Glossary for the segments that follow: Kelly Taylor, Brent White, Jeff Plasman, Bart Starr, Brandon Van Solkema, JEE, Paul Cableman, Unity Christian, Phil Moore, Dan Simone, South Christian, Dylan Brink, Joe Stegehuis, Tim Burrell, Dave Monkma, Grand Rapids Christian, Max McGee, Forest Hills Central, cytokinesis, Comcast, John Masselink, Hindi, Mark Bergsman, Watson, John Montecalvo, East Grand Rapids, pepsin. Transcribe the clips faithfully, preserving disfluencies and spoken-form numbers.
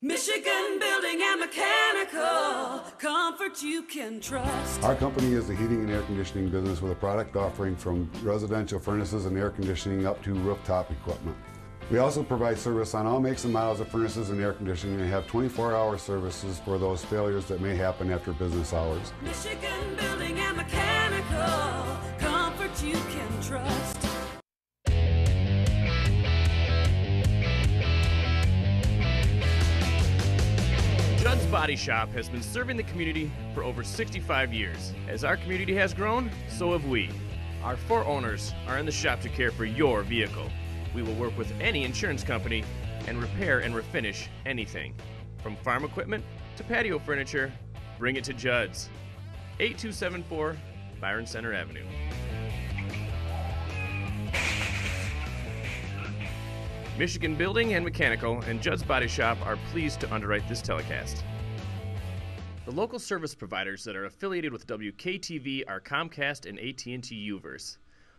Michigan Building and Mechanical, comfort you can trust. Our company is the heating and air conditioning business with a product offering from residential furnaces and air conditioning up to rooftop equipment. We also provide service on all makes and models of furnaces and air conditioning and have twenty-four hour services for those failures that may happen after business hours. Michigan Building and Mechanical, comfort you can trust. Judd's Body Shop has been serving the community for over sixty-five years. As our community has grown, so have we. Our four owners are in the shop to care for your vehicle. We will work with any insurance company and repair and refinish anything. From farm equipment to patio furniture, bring it to Judd's. eighty-two seventy-four Byron Center Avenue. Michigan Building and Mechanical and Judd's Body Shop are pleased to underwrite this telecast. The local service providers that are affiliated with W K T V are Comcast and A T and T Uverse.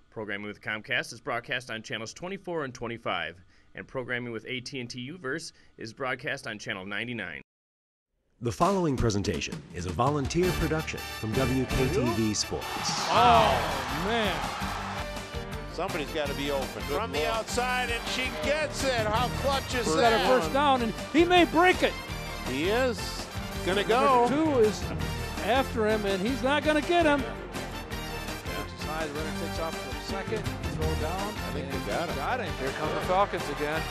Programming with Comcast is broadcast on channels twenty-four and twenty-five, and programming with A T and T Uverse is broadcast on channel ninety-nine. The following presentation is a volunteer production from W K T V Sports. Oh, man. Somebody's got to be open. Good From ball. The outside, and she gets it. How clutch is that? Got a first down, and he may break it. He is going to go. Two is after him, and he's not going to get him. That's high. The runner takes off for a second, throw down. I think they got him. Got him. Here come the Falcons again.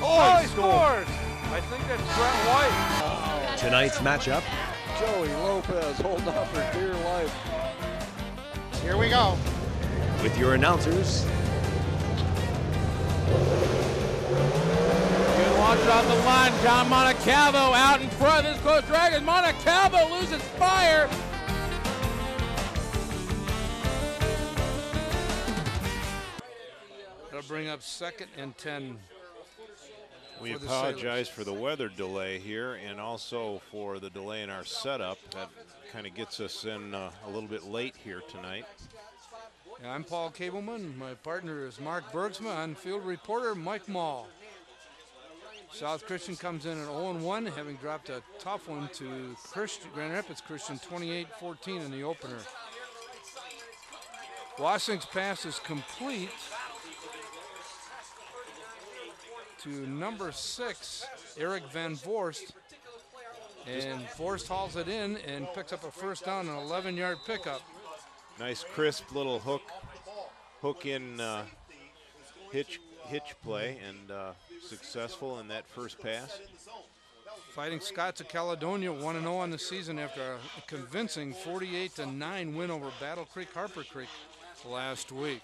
Oh, oh he, he scores. scores. I think that's Brent White. Oh. Tonight's matchup. Joey Lopez holding off for dear life. Here we go. With your announcers. Good launch on the line. John Montecalvo out in front. This close drag as Montecalvo loses fire. That'll bring up second and ten. We apologize for the weather delay here and also for the delay in our setup. That kind of gets us in uh, a little bit late here tonight. I'm Paul Cableman. My partner is Mark Bergsman. I'm field reporter Mike Mall. South Christian comes in at oh and one, having dropped a tough one to Christian, Grand Rapids Christian, twenty-eight fourteen in the opener. Wassink's pass is complete to number six, Eric Van Voorst. And Voorst hauls it in and picks up a first down, an eleven yard pickup. Nice crisp little hook, hook in uh, hitch, hitch play, and uh, successful in that first pass. Fighting Scots of Caledonia, one and oh on the season after a convincing forty-eight to nine win over Battle Creek Harper Creek last week.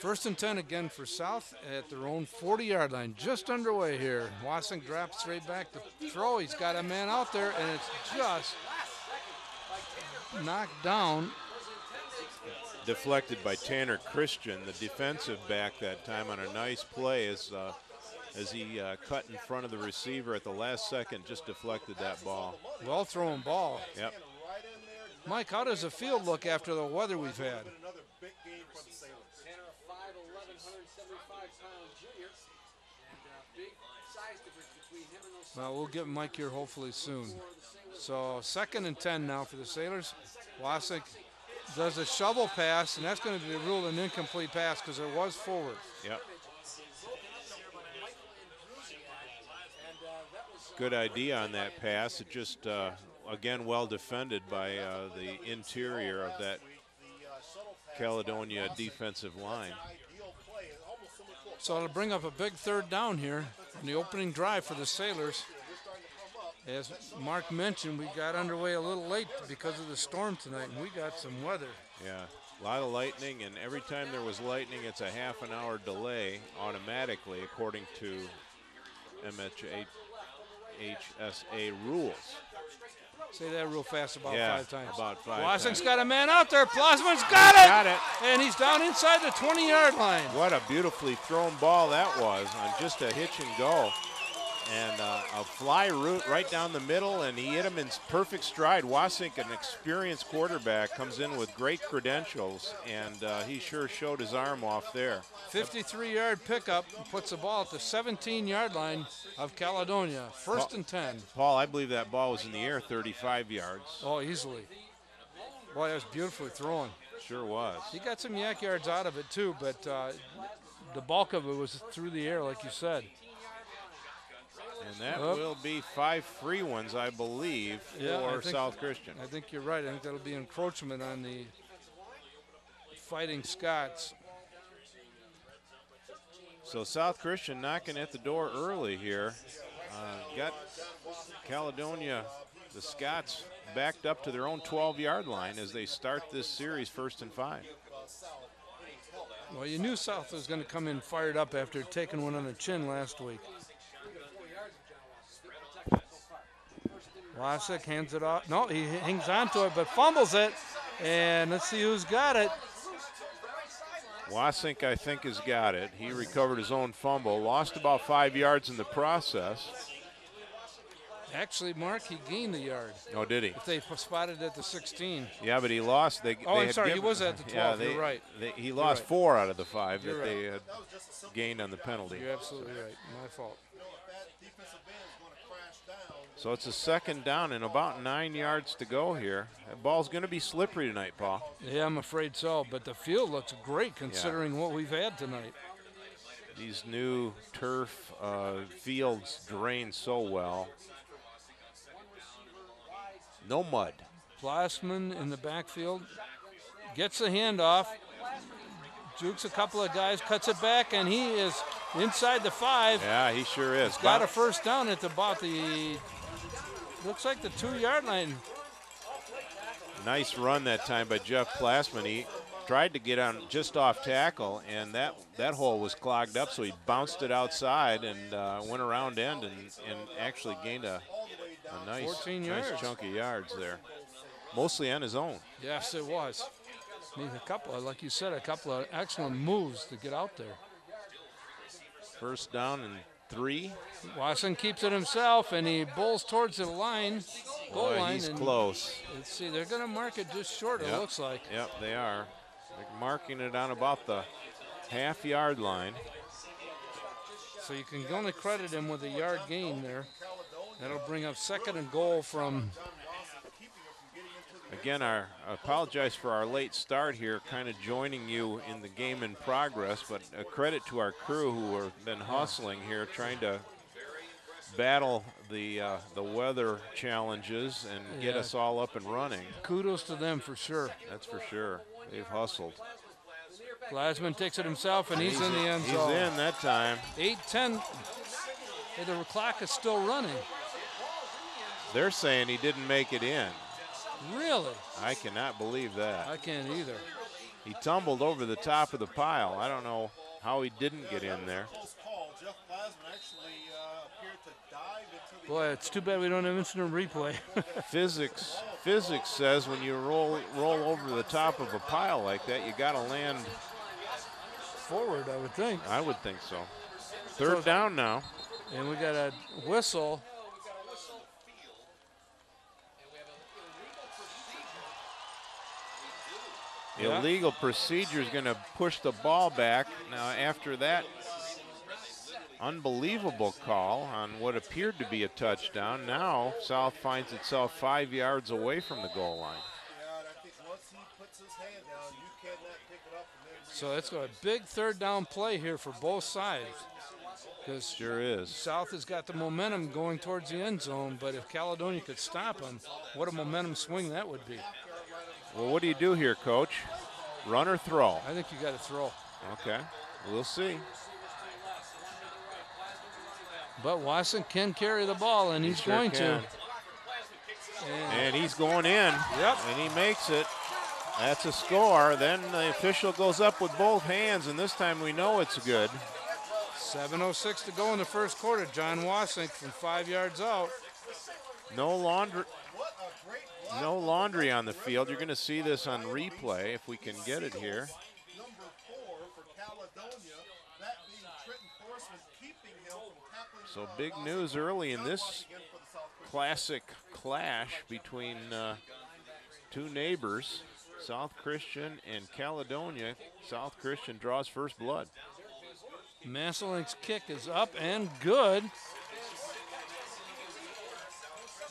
First and ten again for South at their own forty yard line, just underway here. Wassink drops straight back to throw. He's got a man out there, and it's just knocked down. Deflected by Tanner Christian, the defensive back that time, on a nice play as, uh, as he uh, cut in front of the receiver at the last second, just deflected that ball. Well thrown ball. Yep. Mike, how does the field look after the weather we've had? Well, we'll get Mike here hopefully soon. So second and ten now for the Sailors. Wassink does a shovel pass, and that's going to be ruled an incomplete pass because it was forward. Yep. Good idea on that pass. It just, uh, again, well defended by uh, the interior of that Caledonia defensive line. So it'll bring up a big third down here in the opening drive for the Sailors. As Mark mentioned, we got underway a little late because of the storm tonight, and we got some weather. Yeah, a lot of lightning, and every time there was lightning, it's a half an hour delay automatically according to M H S A rules. Say that real fast about yeah, five times. about five Wassink's times. got a man out there. Plasman's got it! Got it. And he's down inside the twenty yard line. What a beautifully thrown ball that was on just a hitch and go. and uh, a fly route right down the middle, and he hit him in perfect stride. Wassink, an experienced quarterback, comes in with great credentials, and uh, he sure showed his arm off there. fifty-three yard pickup puts the ball at the seventeen yard line of Caledonia. First Paul, and ten. Paul, I believe that ball was in the air thirty-five yards. Oh, easily. Boy, that was beautifully thrown. Sure was. He got some yak yards out of it, too, but uh, the bulk of it was through the air, like you said. And that oh. will be five free ones, I believe, yeah, for I think, South Christian. I think you're right. I think that'll be encroachment on the Fighting Scots. So South Christian knocking at the door early here. Uh, got Caledonia, the Scots, backed up to their own twelve yard line as they start this series first and five. Well, you knew South was going to come in fired up after taking one on the chin last week. Wassink hands it off. No, he hangs on to it, but fumbles it. And let's see who's got it. Wassink, I think, has got it. He recovered his own fumble, lost about five yards in the process. Actually, Mark, he gained the yard. Oh, did he? If they spotted at the sixteen. Yeah, but he lost. They, oh, they I'm had sorry, given, he was at the twelve. Yeah, they, You're right. They, he You're lost right. four out of the five You're that right. they had gained on the penalty. You're absolutely so. right. My fault. So it's a second down and about nine yards to go here. That ball's going to be slippery tonight, Paul. Yeah, I'm afraid so, but the field looks great considering yeah. what we've had tonight. These new turf uh, fields drain so well. No mud. Plasman in the backfield gets the handoff, jukes a couple of guys, cuts it back, and he is inside the five. Yeah, he sure is. He's got a first down at about the, looks like the two yard line. Nice run that time by Jeff Plasman. He tried to get on just off tackle, and that, that hole was clogged up, so he bounced it outside and uh, went around end and, and actually gained a, a nice, fourteen yards. Nice chunk of yards there. Mostly on his own. Yes, it was. I mean, a couple, of, like you said, a couple of excellent moves to get out there. First down and three. Wassink keeps it himself, and he bowls towards the line. Goal Boy, line he's and close. Let's see, they're going to mark it just short, yep. it looks like. Yep, they are. They're marking it on about the half yard line. So you can only credit him with a yard gain there. That'll bring up second and goal from... Again, our, I apologize for our late start here, kind of joining you in the game in progress, but a credit to our crew who have been hustling here, trying to battle the uh, the weather challenges and yeah. get us all up and running. Kudos to them for sure. That's for sure. They've hustled. Plasman takes it himself, and he's, he's in the end zone. He's in that time. eight ten. Hey, the clock is still running. They're saying he didn't make it in. Really? I cannot believe that. I can't either. He tumbled over the top of the pile. I don't know how he didn't get in there. Boy, it's too bad we don't have instant replay. Physics, physics says when you roll roll over the top of a pile like that, you got to land forward. I would think. I would think so. Third so, down now, and we got a whistle. Yeah. Illegal procedure is going to push the ball back. Now, after that unbelievable call on what appeared to be a touchdown, now South finds itself five yards away from the goal line. So that's a big third down play here for both sides. Because sure is. South has got the momentum going towards the end zone, but if Caledonia could stop them, what a momentum swing that would be. Well, what do you do here, Coach? Run or throw? I think you got to throw. Okay, we'll see. But Wassink can carry the ball, and he's he sure going can. to. And, and he's going in. Yep. And he makes it. That's a score. Then the official goes up with both hands, and this time we know it's good. seven oh six to go in the first quarter. John Wassink from five yards out. No laundry. No laundry on the field. You're going to see this on replay if we can get it here. Number four for Caledonia, that being Trenton Foreman So big news early in this classic clash between uh, two neighbors, South Christian and Caledonia. South Christian draws first blood. Masselink's kick is up and good.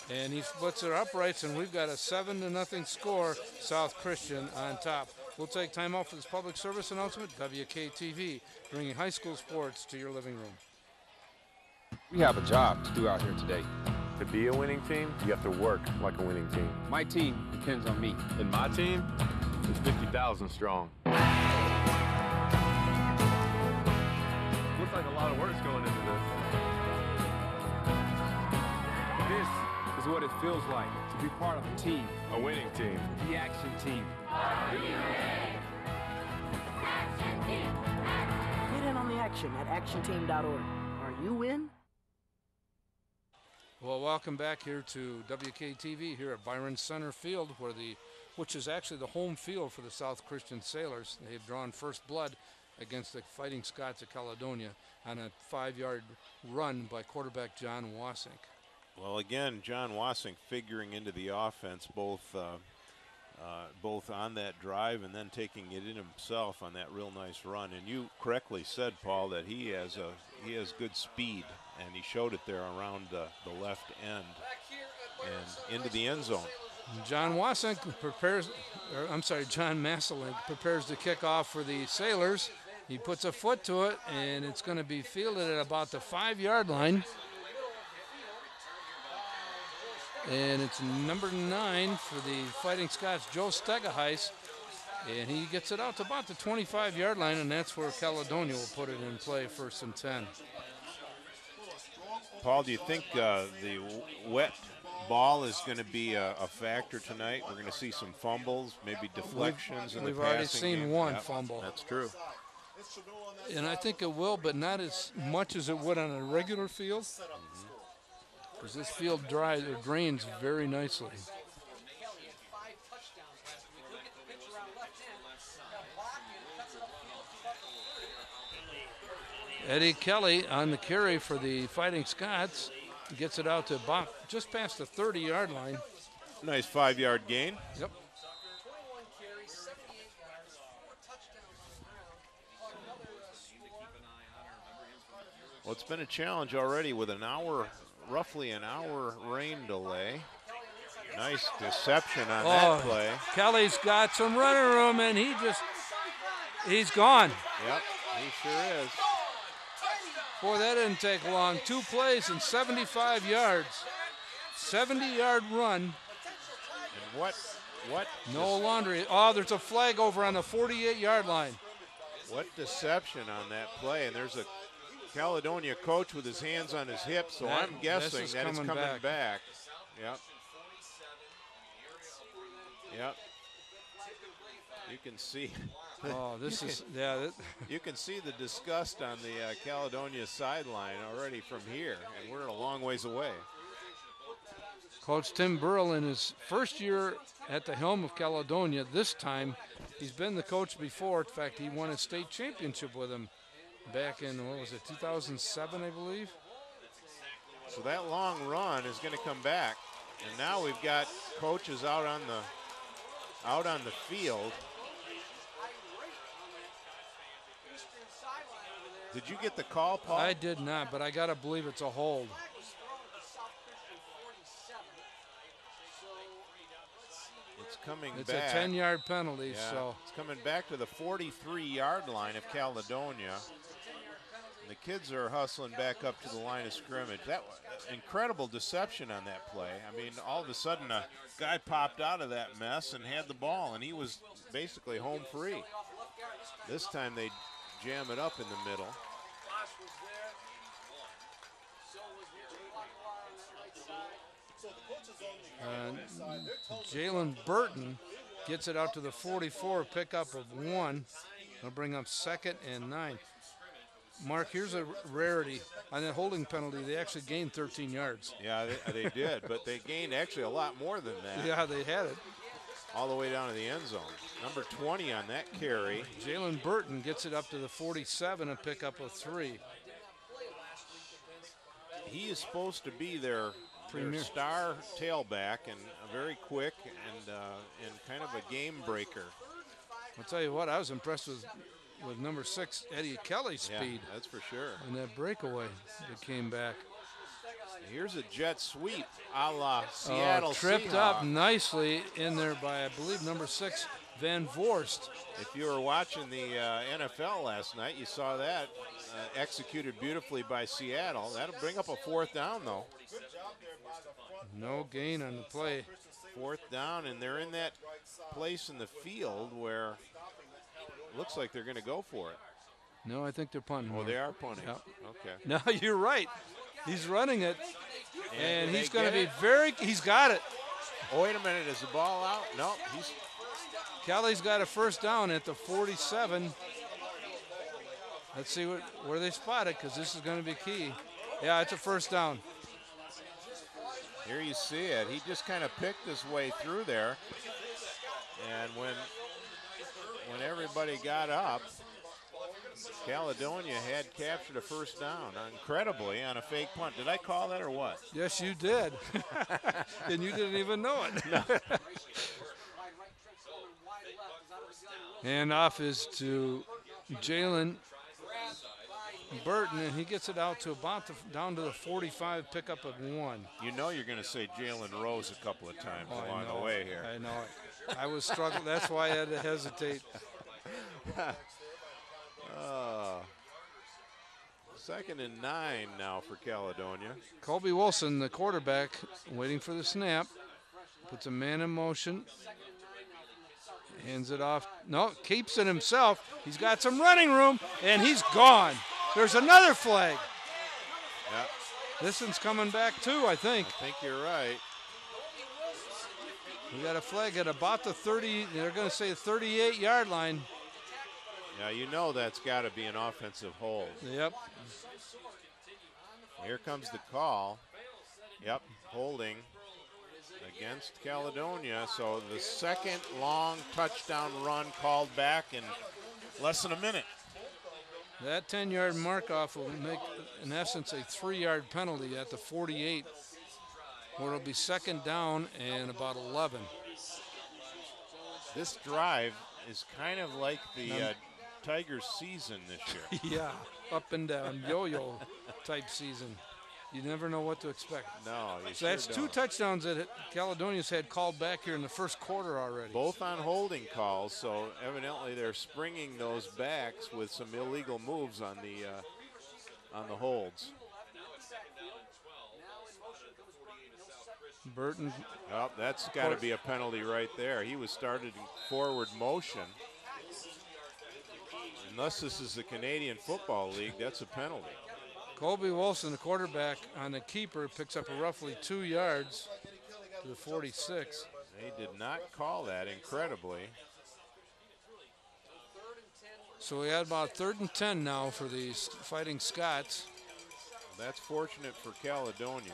And he splits their uprights, and we've got a seven to nothing score, South Christian on top. We'll take time off for this public service announcement. W K T V, bringing high school sports to your living room. We have a job to do out here today. To be a winning team, you have to work like a winning team. My team depends on me. And my team is fifty thousand strong. Looks like a lot of work's going into this. This is what it feels like to be part of a team. A winning team. The action team. Are you ready? Action team. Action. Get in on the action at action team dot org. Are you in? Well, welcome back here to W K T V here at Byron Center Field, where the, which is actually the home field for the South Christian Sailors. They've drawn first blood against the Fighting Scots of Caledonia on a five-yard run by quarterback John Wassink. Well, again, John Wassink figuring into the offense both uh, uh, both on that drive and then taking it in himself on that real nice run. And you correctly said, Paul, that he has a he has good speed. And he showed it there around the, the left end and into the end zone. John Wassink prepares, or I'm sorry, John Masselink prepares the kickoff for the Sailors. He puts a foot to it, and it's going to be fielded at about the five-yard line. And it's number nine for the Fighting Scots, Joe Stegehuis. And he gets it out to about the twenty-five-yard line, and that's where Caledonia will put it in play, first and ten. Paul, do you think uh, the wet ball is going to be a, a factor tonight? We're going to see some fumbles, maybe deflections. We've, in the we've already seen game. one yep, fumble. That's true. And I think it will, but not as much as it would on a regular field. Because mm-hmm. this field dries, it drains very nicely. Eddie Kelly on the carry for the Fighting Scots. Gets it out to Bach just past the thirty-yard line. Nice five-yard gain. Yep. Well, it's been a challenge already with an hour, roughly an hour rain delay. Nice deception on oh, that play. Kelly's got some running room, and he just, he's gone. Yep, he sure is. Boy, that didn't take long. Two plays and seventy-five yards. seventy-yard run. And what? What? No laundry. Oh, there's a flag over on the forty-eight-yard line. What deception on that play. And there's a Caledonia coach with his hands on his hips, so that, I'm guessing that coming it's coming back. back. Yep. Yep. You can see. Oh, this is, yeah. That. You can see the disgust on the uh, Caledonia sideline already from here, and we're a long ways away. Coach Tim Burrell, in his first year at the helm of Caledonia, this time, he's been the coach before. In fact, he won a state championship with him back in, what was it, two thousand seven, I believe? So that long run is going to come back, and now we've got coaches out on the, out on the field. Did you get the call, Paul? I did not, but I got to believe it's a hold. It's coming it's back. It's a ten-yard penalty, yeah. so. It's coming back to the forty-three-yard line of Caledonia. And the kids are hustling back up to the line of scrimmage. That incredible deception on that play. I mean, all of a sudden, a guy popped out of that mess and had the ball, and he was basically home free. This time they jam it up in the middle. Uh, Jalen Burton gets it out to the forty-four, pickup of one. They'll bring up second and nine. Mark, here's a rarity. On that holding penalty, they actually gained thirteen yards. Yeah, they, they did, but they gained actually a lot more than that. Yeah, they had it. All the way down to the end zone. Number twenty on that carry. Jalen Burton gets it up to the forty-seven, a pickup of three. he is supposed to be their, their star tailback, and very quick and uh, and kind of a game breaker. I'll tell you what, I was impressed with with number six, Eddie Kelly's speed. Yeah, that's for sure. And that breakaway that came back. Here's a jet sweep a la Seattle uh, tripped Seahawks. Up nicely in there by, I believe, number six, Van Voorst. If you were watching the uh, N F L last night, you saw that uh, executed beautifully by Seattle. That'll bring up a fourth down, though. No gain on the play. Fourth down, and they're in that place in the field where it looks like they're going to go for it. No, I think they're punting. Oh, more. They are punting. Yep. Okay. No, you're right. He's running it, and, and he's going to be it? very, he's got it. Oh, wait a minute, is the ball out? No, he's. Kelly's got a first down at the forty-seven. Let's see what, where they spot it, because this is going to be key. Yeah, it's a first down. Here you see it. He just kind of picked his way through there. And when, when everybody got up, Caledonia had captured a first down, incredibly, on a fake punt. Did I call that or what? Yes, you did. And you didn't even know it. No. And off is to Jalen Burton, and he gets it out to about the, down to the forty-five, pickup of one. You know you're going to say Jalen Rose a couple of times oh, along the way here. I know it. I was struggling. That's why I had to hesitate. Uh, second and nine now for Caledonia. Colby Wilson, the quarterback, waiting for the snap. Puts a man in motion. Hands it off. No, keeps it himself. He's got some running room, and he's gone. There's another flag. Yep. This one's coming back, too, I think. I think you're right. We got a flag at about the thirty. They're going to say thirty-eight-yard line. Yeah, you know that's got to be an offensive hold. Yep. Here comes the call. Yep, holding against Caledonia. So the second long touchdown run called back in less than a minute. That ten-yard mark-off will make, in essence, a three-yard penalty at the forty-eight, where it'll be second down and about eleven. This drive is kind of like the uh, Tigers' season this year. Yeah, up and down, yo-yo type season. You never know what to expect. No, you so sure that's don't. Two touchdowns that Caledonia's had called back here in the first quarter already. Both on holding calls, so evidently they're springing those backs with some illegal moves on the uh, on the holds. Burton. Oh, that's got to be a penalty right there. He was started in forward motion. Unless this is the Canadian Football League, that's a penalty. Colby Wilson, the quarterback, on the keeper, picks up a roughly two yards to the forty-six. They did not call that, incredibly. So we had about third and ten now for the Fighting Scots. That's fortunate for Caledonia.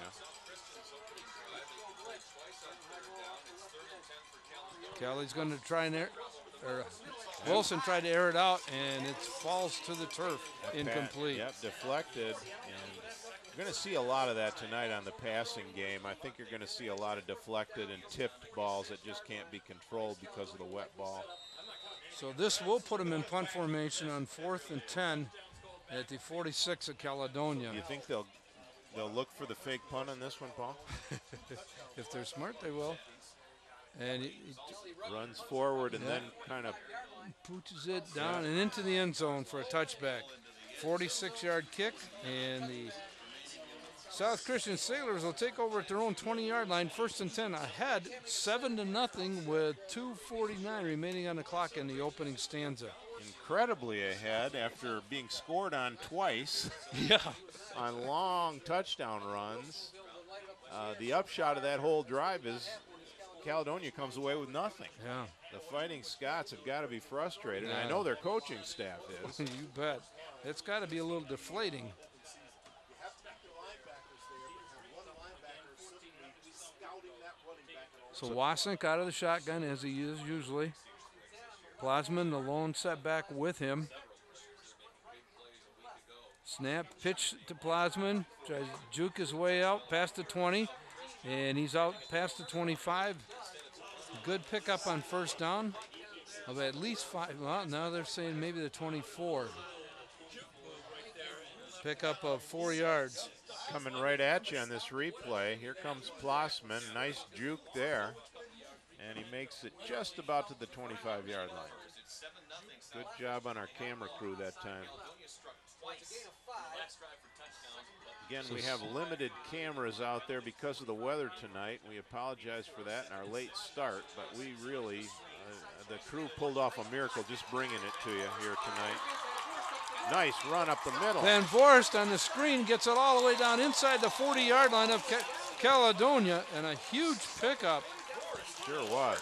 Kelly's going to try and air, or Wilson tried to air it out, and it falls to the turf, that incomplete. Pat, yep, deflected. And you're going to see a lot of that tonight on the passing game. I think you're going to see a lot of deflected and tipped balls that just can't be controlled because of the wet ball. So this will put them in punt formation on fourth and ten at the forty-six of Caledonia. You think they'll they'll look for the fake punt on this one, Paul? If they're smart, they will. And he runs forward and yeah. then kind of pooches it down yeah. and into the end zone for a touchback. forty-six-yard kick, and the South Christian Sailors will take over at their own twenty-yard line, first and ten ahead, seven to nothing with two forty-nine remaining on the clock in the opening stanza. Incredibly ahead after being scored on twice. Yeah. On long touchdown runs. Uh, the upshot of that whole drive is Caledonia comes away with nothing. Yeah. The Fighting Scots have got to be frustrated. Yeah. I know their coaching staff is. You bet. It's got to be a little deflating. So, so Wassink out of the shotgun, as he is usually. Plasman, the lone setback with him. Snap, pitch to Plasman, tries to juke his way out past the twenty, and he's out past the twenty-five. Good pickup on first down of at least five. Well, now they're saying maybe the twenty-four. Pickup of four yards. Coming right at you on this replay. Here comes Plasman, nice juke there. And he makes it just about to the twenty-five yard line. Good job on our camera crew that time. Again, we have limited cameras out there because of the weather tonight. We apologize for that and our late start, but we really, uh, the crew pulled off a miracle just bringing it to you here tonight. Nice run up the middle. Van Voorst on the screen gets it all the way down inside the forty yard line of Caledonia, and a huge pickup. Sure was.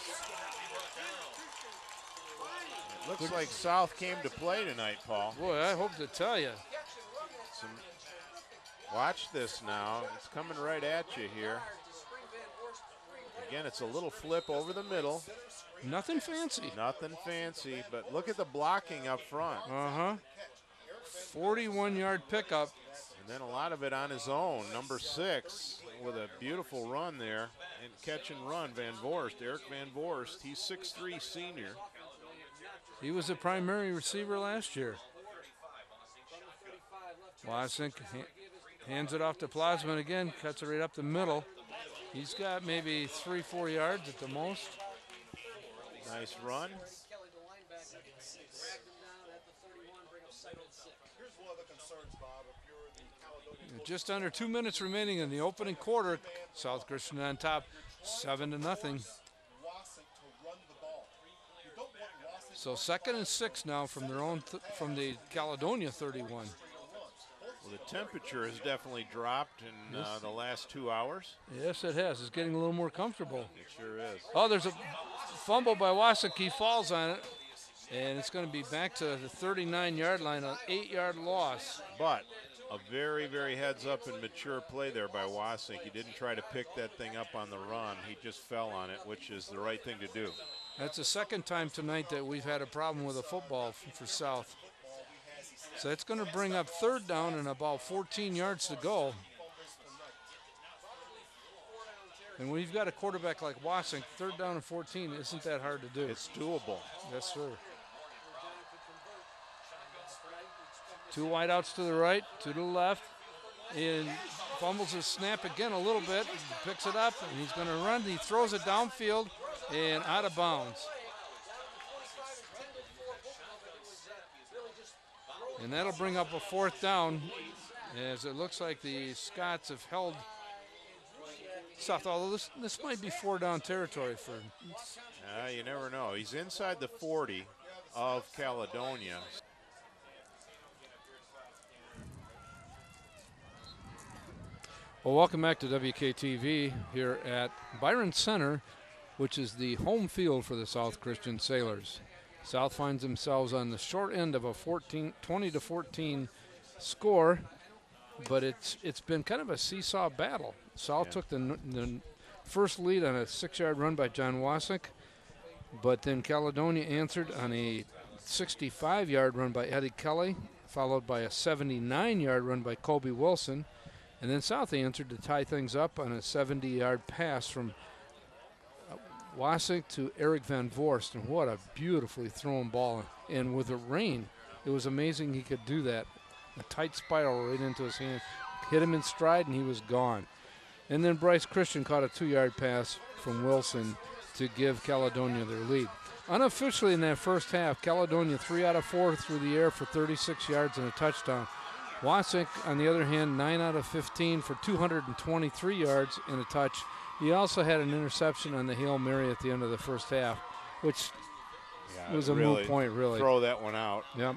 It looks like South came to play tonight, Paul. Boy, I hope to tell you. Some, watch this now. It's coming right at you here. Again, it's a little flip over the middle. Nothing fancy. Nothing fancy, but look at the blocking up front. Uh-huh. forty-one yard pickup. And then a lot of it on his own, number six, with a beautiful run there. And catch and run, Van Voorst, Eric Van Voorst. He's six three senior. He was a primary receiver last year. Wassink hands it off to Plasman again, cuts it right up the middle. He's got maybe three, four yards at the most. Nice run. Just under two minutes remaining in the opening quarter. South Christian on top, seven to nothing. So second and six now from their own, th from the Caledonia thirty-one. Well, the temperature has definitely dropped in yes. uh, the last two hours. Yes, it has. It's getting a little more comfortable. It sure is. Oh, there's a fumble by Wassink. He falls on it. And it's going to be back to the thirty-nine yard line, an eight yard loss. But a very, very heads-up and mature play there by Wassink. He didn't try to pick that thing up on the run. He just fell on it, which is the right thing to do. That's the second time tonight that we've had a problem with a football for South. So it's going to bring up third down and about fourteen yards to go. And when you've got a quarterback like Wassink, third down and fourteen isn't that hard to do. It's doable. Yes, sir. Two wideouts to the right, two to the left, and fumbles his snap again a little bit, picks it up, and he's going to run. He throws it downfield and out of bounds. And that'll bring up a fourth down, as it looks like the Scots have held South, although this, this might be four down territory for him. Uh, you never know. He's inside the forty of Caledonia. Well, welcome back to W K T V here at Byron Center, which is the home field for the South Christian Sailors. South finds themselves on the short end of a twenty to fourteen score, but it's it's been kind of a seesaw battle. South yeah. took the, the first lead on a six yard run by John Wassink, but then Caledonia answered on a sixty-five yard run by Eddie Kelly, followed by a seventy-nine yard run by Colby Wilson. And then South answered to tie things up on a seventy yard pass from Wassink to Eric Van Voorst. And what a beautifully thrown ball. And with the rain, it was amazing he could do that. A tight spiral right into his hand. Hit him in stride, and he was gone. And then Bryce Christian caught a two yard pass from Wilson to give Caledonia their lead. Unofficially in that first half, Caledonia three out of four through the air for thirty-six yards and a touchdown. Wassink, on the other hand, nine out of fifteen for two hundred twenty-three yards and a touch. He also had an interception on the Hail Mary at the end of the first half, which yeah, was a really moot point, really. Throw that one out. Yep.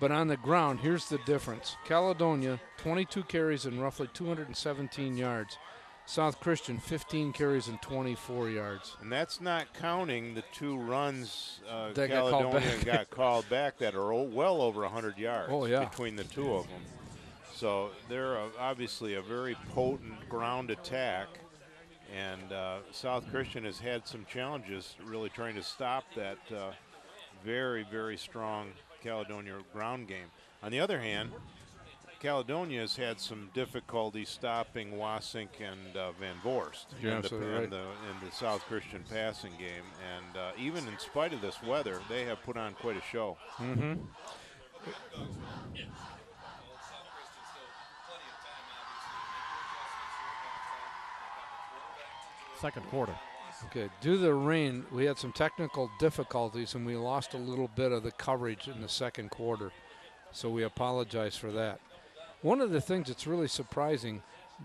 But on the ground, here's the difference. Caledonia, twenty-two carries and roughly two hundred seventeen yards. South Christian, fifteen carries and twenty-four yards. And that's not counting the two runs uh, that Caledonia got called, got called back that are well over one hundred yards oh, yeah. between the two of them. So they're uh, obviously a very potent ground attack. And uh, South Christian has had some challenges really trying to stop that uh, very, very strong Caledonia ground game. On the other hand, Caledonia has had some difficulty stopping Wassink and uh, Van Voorst in the, right. in, the, in the South Christian passing game. And uh, even in spite of this weather, they have put on quite a show. Mm-hmm. Second quarter. Okay, due to the rain, we had some technical difficulties, and we lost a little bit of the coverage in the second quarter. So we apologize for that. One of the things that's really surprising,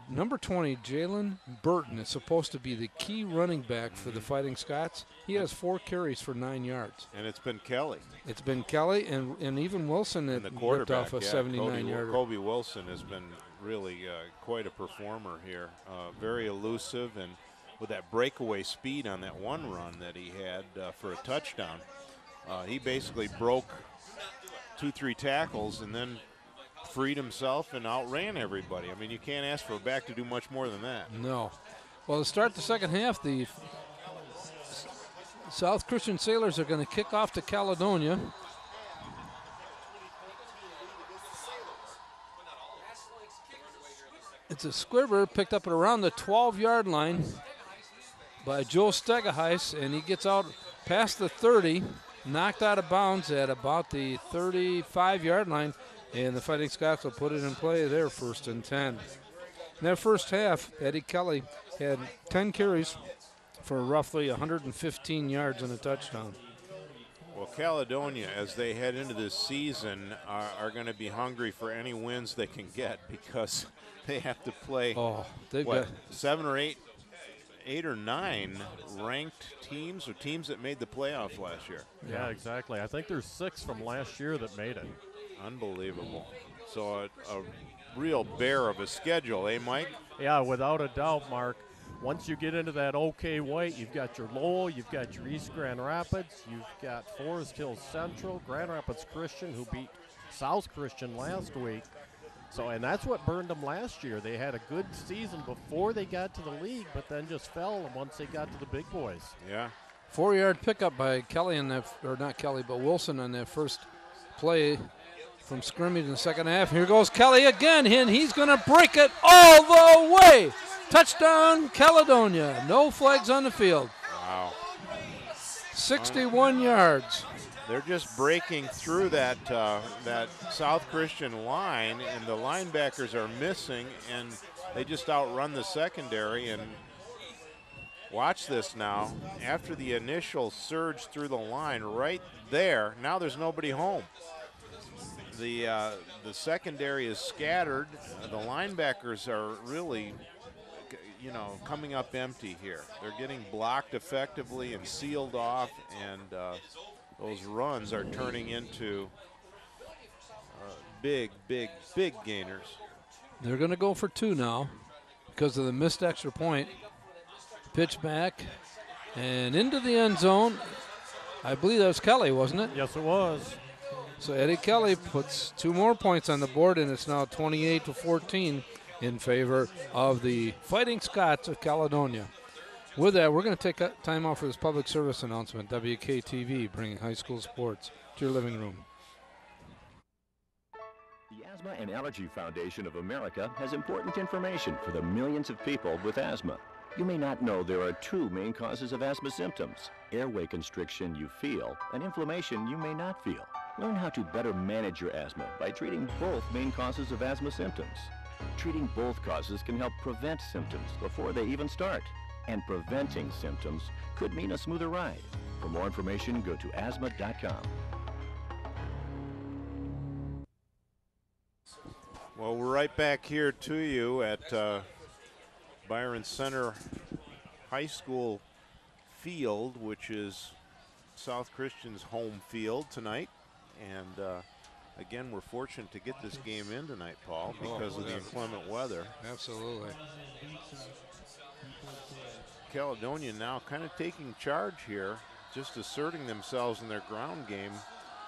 number twenty, Jalen Burton, is supposed to be the key running back for the Fighting Scots. He has four carries for nine yards. And it's been Kelly. It's been Kelly, and, and even Wilson had ripped off a seventy-nine yarder. Colby Wilson has been really uh, quite a performer here. Uh, very elusive, and with that breakaway speed on that one run that he had uh, for a touchdown, uh, he basically broke two, three tackles and then freed himself and outran everybody. I mean, you can't ask for a back to do much more than that. No. Well, to start the second half, the South Christian Sailors are going to kick off to Caledonia. It's a squibber picked up at around the twelve-yard line by Joe Stegehuis, and he gets out past the thirty, knocked out of bounds at about the thirty-five-yard line, and the Fighting Scots will put it in play there, first and ten. In that first half, Eddie Kelly had ten carries for roughly one hundred fifteen yards and a touchdown. Well, Caledonia, as they head into this season, are, are going to be hungry for any wins they can get, because they have to play oh, they've what, got seven or eight eight or nine ranked teams, or teams that made the playoffs last year. Yeah, exactly. I think there's six from last year that made it. Unbelievable. So a, a real bear of a schedule, eh, Mike? Yeah, without a doubt, Mark. Once you get into that OK White, you've got your Lowell, you've got your East Grand Rapids, you've got Forest Hills Central, Grand Rapids Christian, who beat South Christian last week. So, and that's what burned them last year. They had a good season before they got to the league, but then just fell once they got to the big boys. Yeah. Four-yard pickup by Kelly on that, or not Kelly, but Wilson on that first play from scrimmage in the second half. Here goes Kelly again, and he's going to break it all the way. Touchdown, Caledonia. No flags on the field. Wow. sixty-one um, yards. They're just breaking through that uh, that South Christian line, and the linebackers are missing, and they just outrun the secondary. And watch this now. After the initial surge through the line right there, now there's nobody home. The, uh, the secondary is scattered. Uh, the linebackers are really, you know, coming up empty here. They're getting blocked effectively and sealed off, and uh, those runs are turning into uh, big, big, big gainers. They're going to go for two now because of the missed extra point. Pitch back and into the end zone. I believe that was Kelly, wasn't it? Yes, it was. So Eddie Kelly puts two more points on the board, and it's now twenty-eight to fourteen in favor of the Fighting Scots of Caledonia. With that, we're going to take a time off for this public service announcement. W K T V, bringing high school sports to your living room. The Asthma and Allergy Foundation of America has important information for the millions of people with asthma. You may not know there are two main causes of asthma symptoms: airway constriction you feel, and inflammation you may not feel. Learn how to better manage your asthma by treating both main causes of asthma symptoms. Treating both causes can help prevent symptoms before they even start. And preventing symptoms could mean a smoother ride. For more information, go to asthma dot com. Well, we're right back here to you at uh, Byron Center High School field, which is South Christian's home field tonight. And uh, again, we're fortunate to get this game in tonight, Paul, because oh, of the inclement weather. Absolutely. Caledonia now kind of taking charge here, just asserting themselves in their ground game.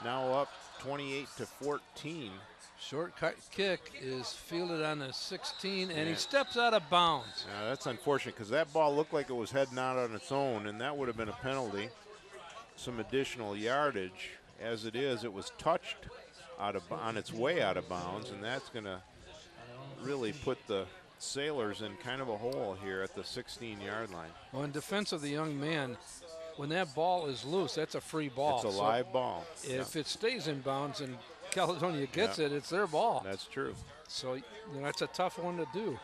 Now up twenty-eight to fourteen. Short kick is fielded on the sixteen, and yeah. he steps out of bounds. Now that's unfortunate, because that ball looked like it was heading out on its own, and that would have been a penalty, some additional yardage. As it is, it was touched out of on its way out of bounds, and that's going to really put the Sailors in kind of a hole here at the sixteen yard line. Well, in defense of the young man, when that ball is loose, that's a free ball. It's a so live ball. If yeah. it stays in bounds and Caledonia gets yeah. it, it's their ball. That's true. So you know, that's a tough one to do.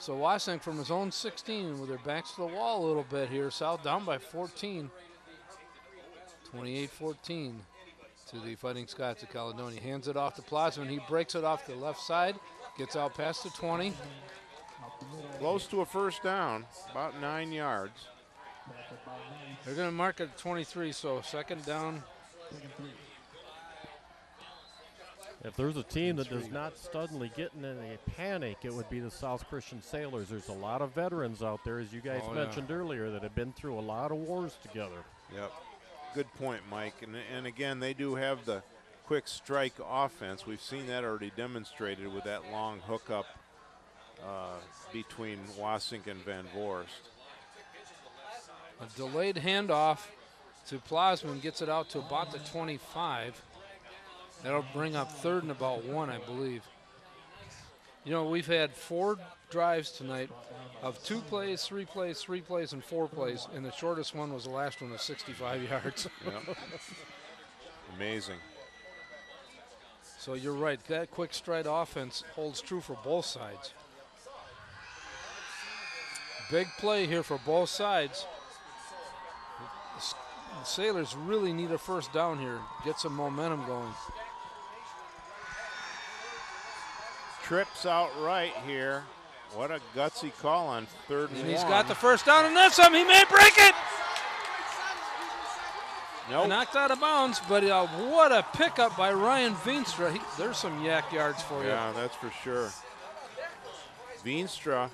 So Wassink from his own sixteen with their backs to the wall a little bit here. South down by fourteen. twenty-eight fourteen to the Fighting Scots of Caledonia. Hands it off to Plasman. He breaks it off the left side. Gets out past the twenty. Close to a first down, about nine yards. They're going to mark it twenty-three, so second down. If there's a team that does not suddenly get in a panic, it would be the South Christian Sailors. There's a lot of veterans out there, as you guys oh, mentioned yeah. earlier, that have been through a lot of wars together. Yep. Good point, Mike. And, and again, they do have the quick strike offense. We've seen that already demonstrated with that long hookup Uh, between Wassink and Van Voorst. A delayed handoff to Plasman, gets it out to about the twenty-five. That'll bring up third and about one, I believe. You know, we've had four drives tonight of two plays, three plays, three plays, and four plays, and the shortest one was the last one of sixty-five yards. Yep. Amazing. So you're right, that quick stride offense holds true for both sides. Big play here for both sides. The Sailors really need a first down here. Get some momentum going. Trips out right here. What a gutsy call on third and, and he's one. Got the first down and that's him. He may break it. Nope. Knocked out of bounds, but uh, what a pickup by Ryan Veenstra. He, there's some yak yards for you. Yeah, that's for sure. Veenstra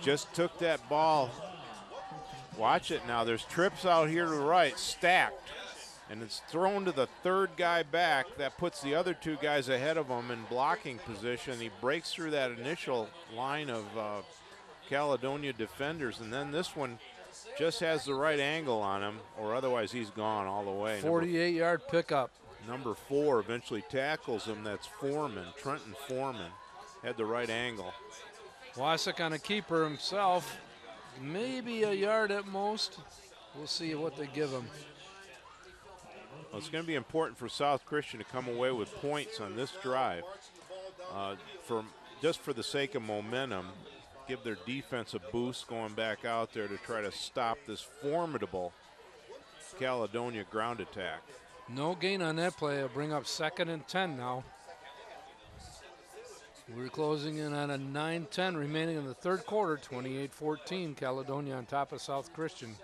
just took that ball. Watch it now. There's trips out here to the right, stacked, and it's thrown to the third guy back. That puts the other two guys ahead of him in blocking position. He breaks through that initial line of uh, Caledonia defenders, and then this one just has the right angle on him, or otherwise he's gone all the way. forty-eight yard pickup. Number four eventually tackles him. That's Foreman, Trenton Foreman. Had the right angle. Wassink on a keeper himself, maybe a yard at most. We'll see what they give him. Well, it's going to be important for South Christian to come away with points on this drive, uh, for just for the sake of momentum, give their defense a boost going back out there to try to stop this formidable Caledonia ground attack. No gain on that play. It'll bring up second and ten now. We're closing in on a nine ten remaining in the third quarter, twenty-eight fourteen, Caledonia on top of South Christian.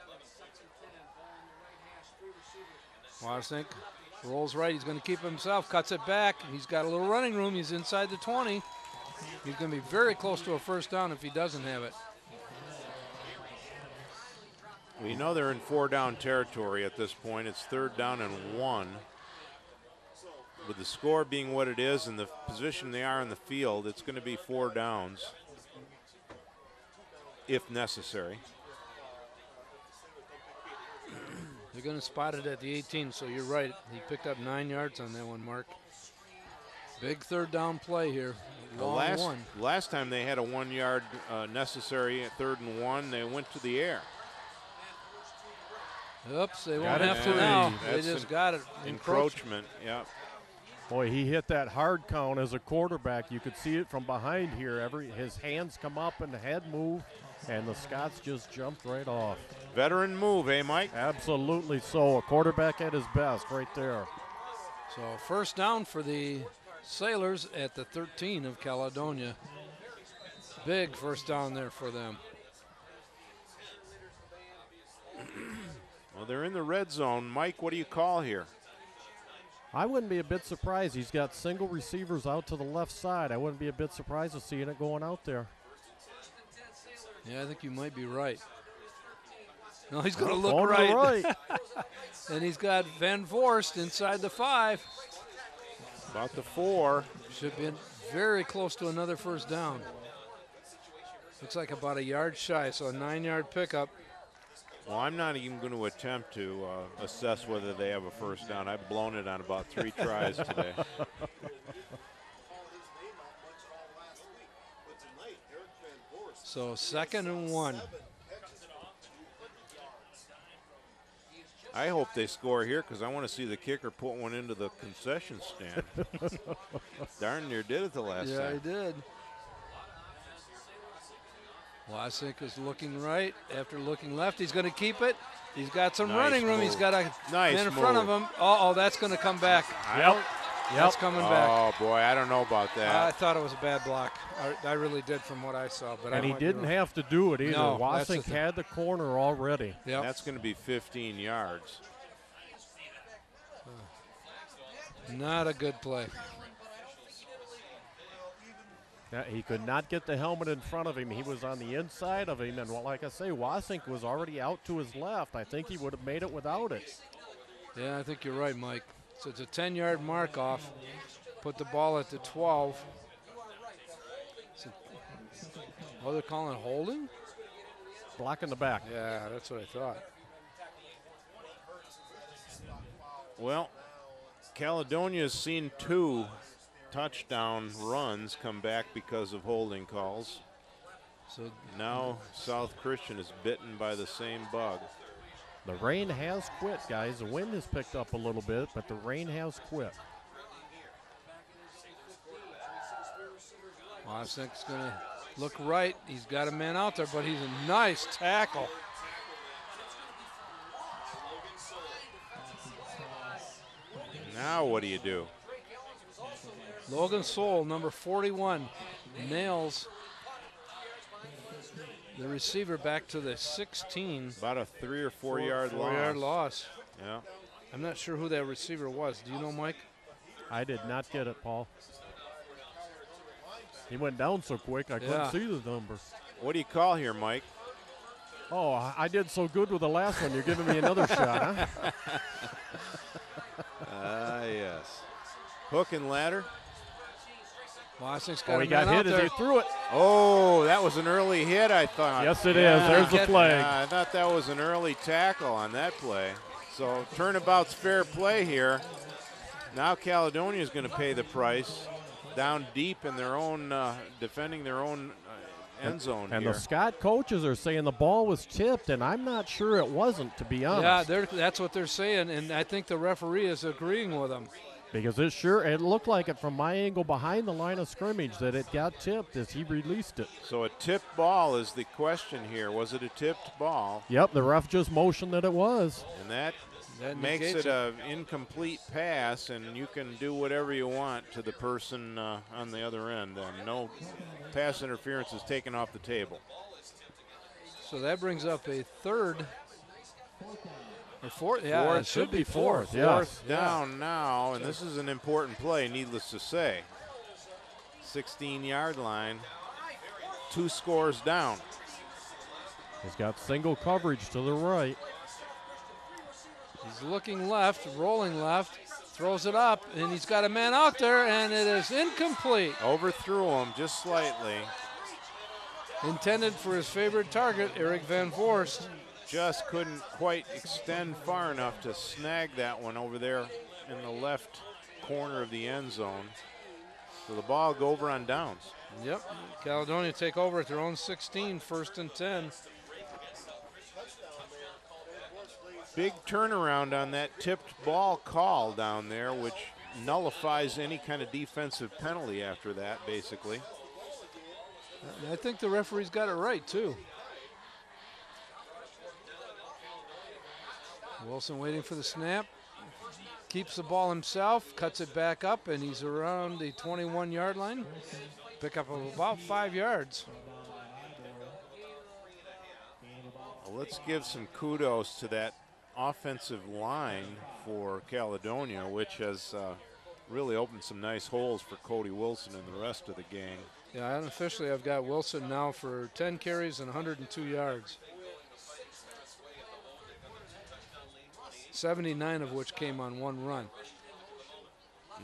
Wassink rolls right, he's gonna keep himself, cuts it back, he's got a little running room, he's inside the twenty. He's gonna be very close to a first down if he doesn't have it. We know they're in four down territory at this point. It's third down and one. With the score being what it is and the position they are in the field, it's going to be four downs if necessary. They're going to spot it at the eighteen, so you're right. He picked up nine yards on that one, Mark. Big third down play here. Long last, one. Last time they had a one yard uh, necessary at third and one, they went to the air. Oops, they won't have to now. They just got it. Encroachment, yeah. Boy, he hit that hard count as a quarterback. You could see it from behind here. Every his hands come up and the head move, and the Scots just jumped right off. Veteran move, eh, Mike? Absolutely so. A quarterback at his best right there. So first down for the Sailors at the thirteen of Caledonia. Big first down there for them. Well, they're in the red zone. Mike, what do you call here? I wouldn't be a bit surprised. He's got single receivers out to the left side. I wouldn't be a bit surprised to seeing it going out there. Yeah, I think you might be right. No, he's going to look going right. To right. And he's got Van Voorst inside the five. About the four. Should be very close to another first down. Looks like about a yard shy, so a nine yard pickup. Well, I'm not even going to attempt to uh, assess whether they have a first down. I've blown it on about three tries today. So second and one. I hope they score here because I want to see the kicker put one into the concession stand. Darn near did it the last yeah, time. Yeah, he did. Wassink is looking right after looking left. He's going to keep it. He's got some nice running room. Move. He's got a nice man in move. front of him. Uh-oh, that's going to come back. Yep. Yep. That's coming oh, back. Oh, boy, I don't know about that. I thought it was a bad block. I, I really did from what I saw. But and I he didn't to have to do it either. No, Wassink the had the corner already. Yep. That's going to be fifteen yards. Uh, not a good play. Yeah, he could not get the helmet in front of him. He was on the inside of him. And well, like I say, Wassink was already out to his left. I think he would have made it without it. Yeah, I think you're right, Mike. So it's a ten-yard mark off. Put the ball at the twelve. Oh, they're calling holding? Blocking the back. Yeah, that's what I thought. Well, Caledonia's seen two touchdown runs come back because of holding calls. So now South Christian is bitten by the same bug. The rain has quit, guys. The wind has picked up a little bit, but the rain has quit. Wassink's going to look right. He's got a man out there, but he's a nice tackle. Now what do you do? Logan Soule, number forty-one, nails the receiver back to the sixteen. About a three or four, four yard four loss. Yard loss. Yeah. I'm not sure who that receiver was. Do you know, Mike? I did not get it, Paul. He went down so quick, I yeah. couldn't see the number. What do you call here, Mike? Oh, I did so good with the last one. You're giving me another shot, huh? Ah, uh, yes. Hook and ladder. Wassink's got oh, he got hit as he threw it. Oh, that was an early hit, I thought. Yes, it yeah, is. There's the flag. Yeah, I thought that was an early tackle on that play. So turnabout's fair play here. Now Caledonia is going to pay the price down deep in their own, uh, defending their own uh, end zone. And here. The Scott coaches are saying the ball was tipped, and I'm not sure it wasn't, to be honest. Yeah, they're, that's what they're saying, and I think the referee is agreeing with them. Because it sure, it looked like it from my angle behind the line of scrimmage that it got tipped as he released it. So a tipped ball is the question here. Was it a tipped ball? Yep, the ref just motioned that it was. And that, that makes it an incomplete pass, and you can do whatever you want to the person uh, on the other end. And no pass interference is taken off the table. So that brings up a third. Or fourth, yeah, fourth. It should be fourth. Fourth, yes. fourth down yeah. now, and this is an important play, needless to say. sixteen-yard line, two scores down. He's got single coverage to the right. He's looking left, rolling left, throws it up, and he's got a man out there, and it is incomplete. Overthrew him just slightly. Intended for his favorite target, Eric Van Voorst. Just couldn't quite extend far enough to snag that one over there in the left corner of the end zone. So the ball go over on downs. Yep, Caledonia take over at their own sixteen, first and ten. Big turnaround on that tipped ball call down there, which nullifies any kind of defensive penalty after that, basically. I think the referee's got it right, too. Wilson waiting for the snap, keeps the ball himself, cuts it back up, and he's around the twenty-one-yard line. Pick up of about five yards. Well, let's give some kudos to that offensive line for Caledonia, which has uh, really opened some nice holes for Cody Wilson and the rest of the gang. Yeah, unofficially I've got Wilson now for ten carries and one hundred two yards. seventy-nine of which came on one run.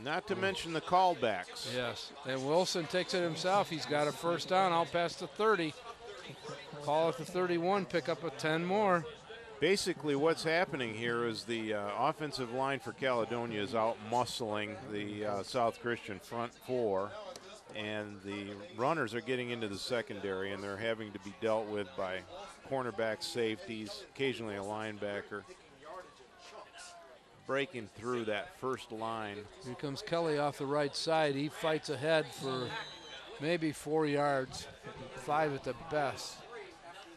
Not to mention the callbacks. Yes, and Wilson takes it himself. He's got a first down out past the thirty. Call at the thirty-one, pick up a ten more. Basically what's happening here is the uh, offensive line for Caledonia is out muscling the uh, South Christian front four. and the runners are getting into the secondary, and they're having to be dealt with by cornerback safeties, occasionally a linebacker, breaking through that first line. Here comes Kelly off the right side. He fights ahead for maybe four yards, five at the best.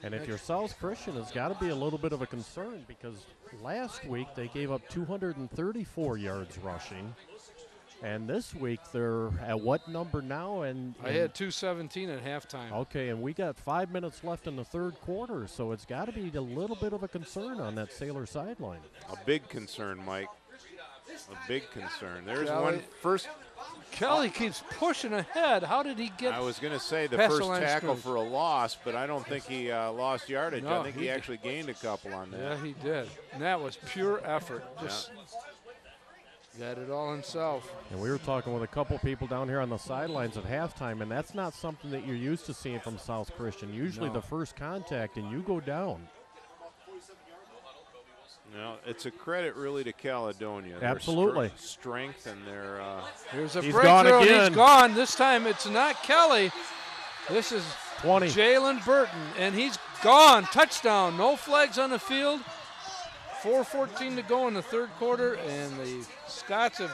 And if you're South Christian, it's got to be a little bit of a concern, because last week they gave up two hundred thirty-four yards rushing. And this week they're at what number now? And, and I had two seventeen at halftime. Okay, and we got five minutes left in the third quarter, so it's got to be a little bit of a concern on that Sailor sideline. A big concern, Mike. A big concern. There's Kelly. one first. Kelly keeps pushing ahead. How did he get? I was going to say the first tackle screws. for a loss, but I don't think he uh, lost yardage. No, I think he, he actually gained a couple on that. Yeah, he did. And that was pure effort. Just. Yeah. Got it all himself. And we were talking with a couple people down here on the sidelines at halftime, and that's not something that you're used to seeing from South Christian. Usually no. the first contact and you go down. No, it's a credit really to Caledonia. Absolutely. Their strength and their uh, Here's a he's breakthrough. Gone again. He's gone. This time it's not Kelly. This is twenty. Jalen Burton, and he's gone. Touchdown. No flags on the field. four fourteen to go in the third quarter, and the Scots have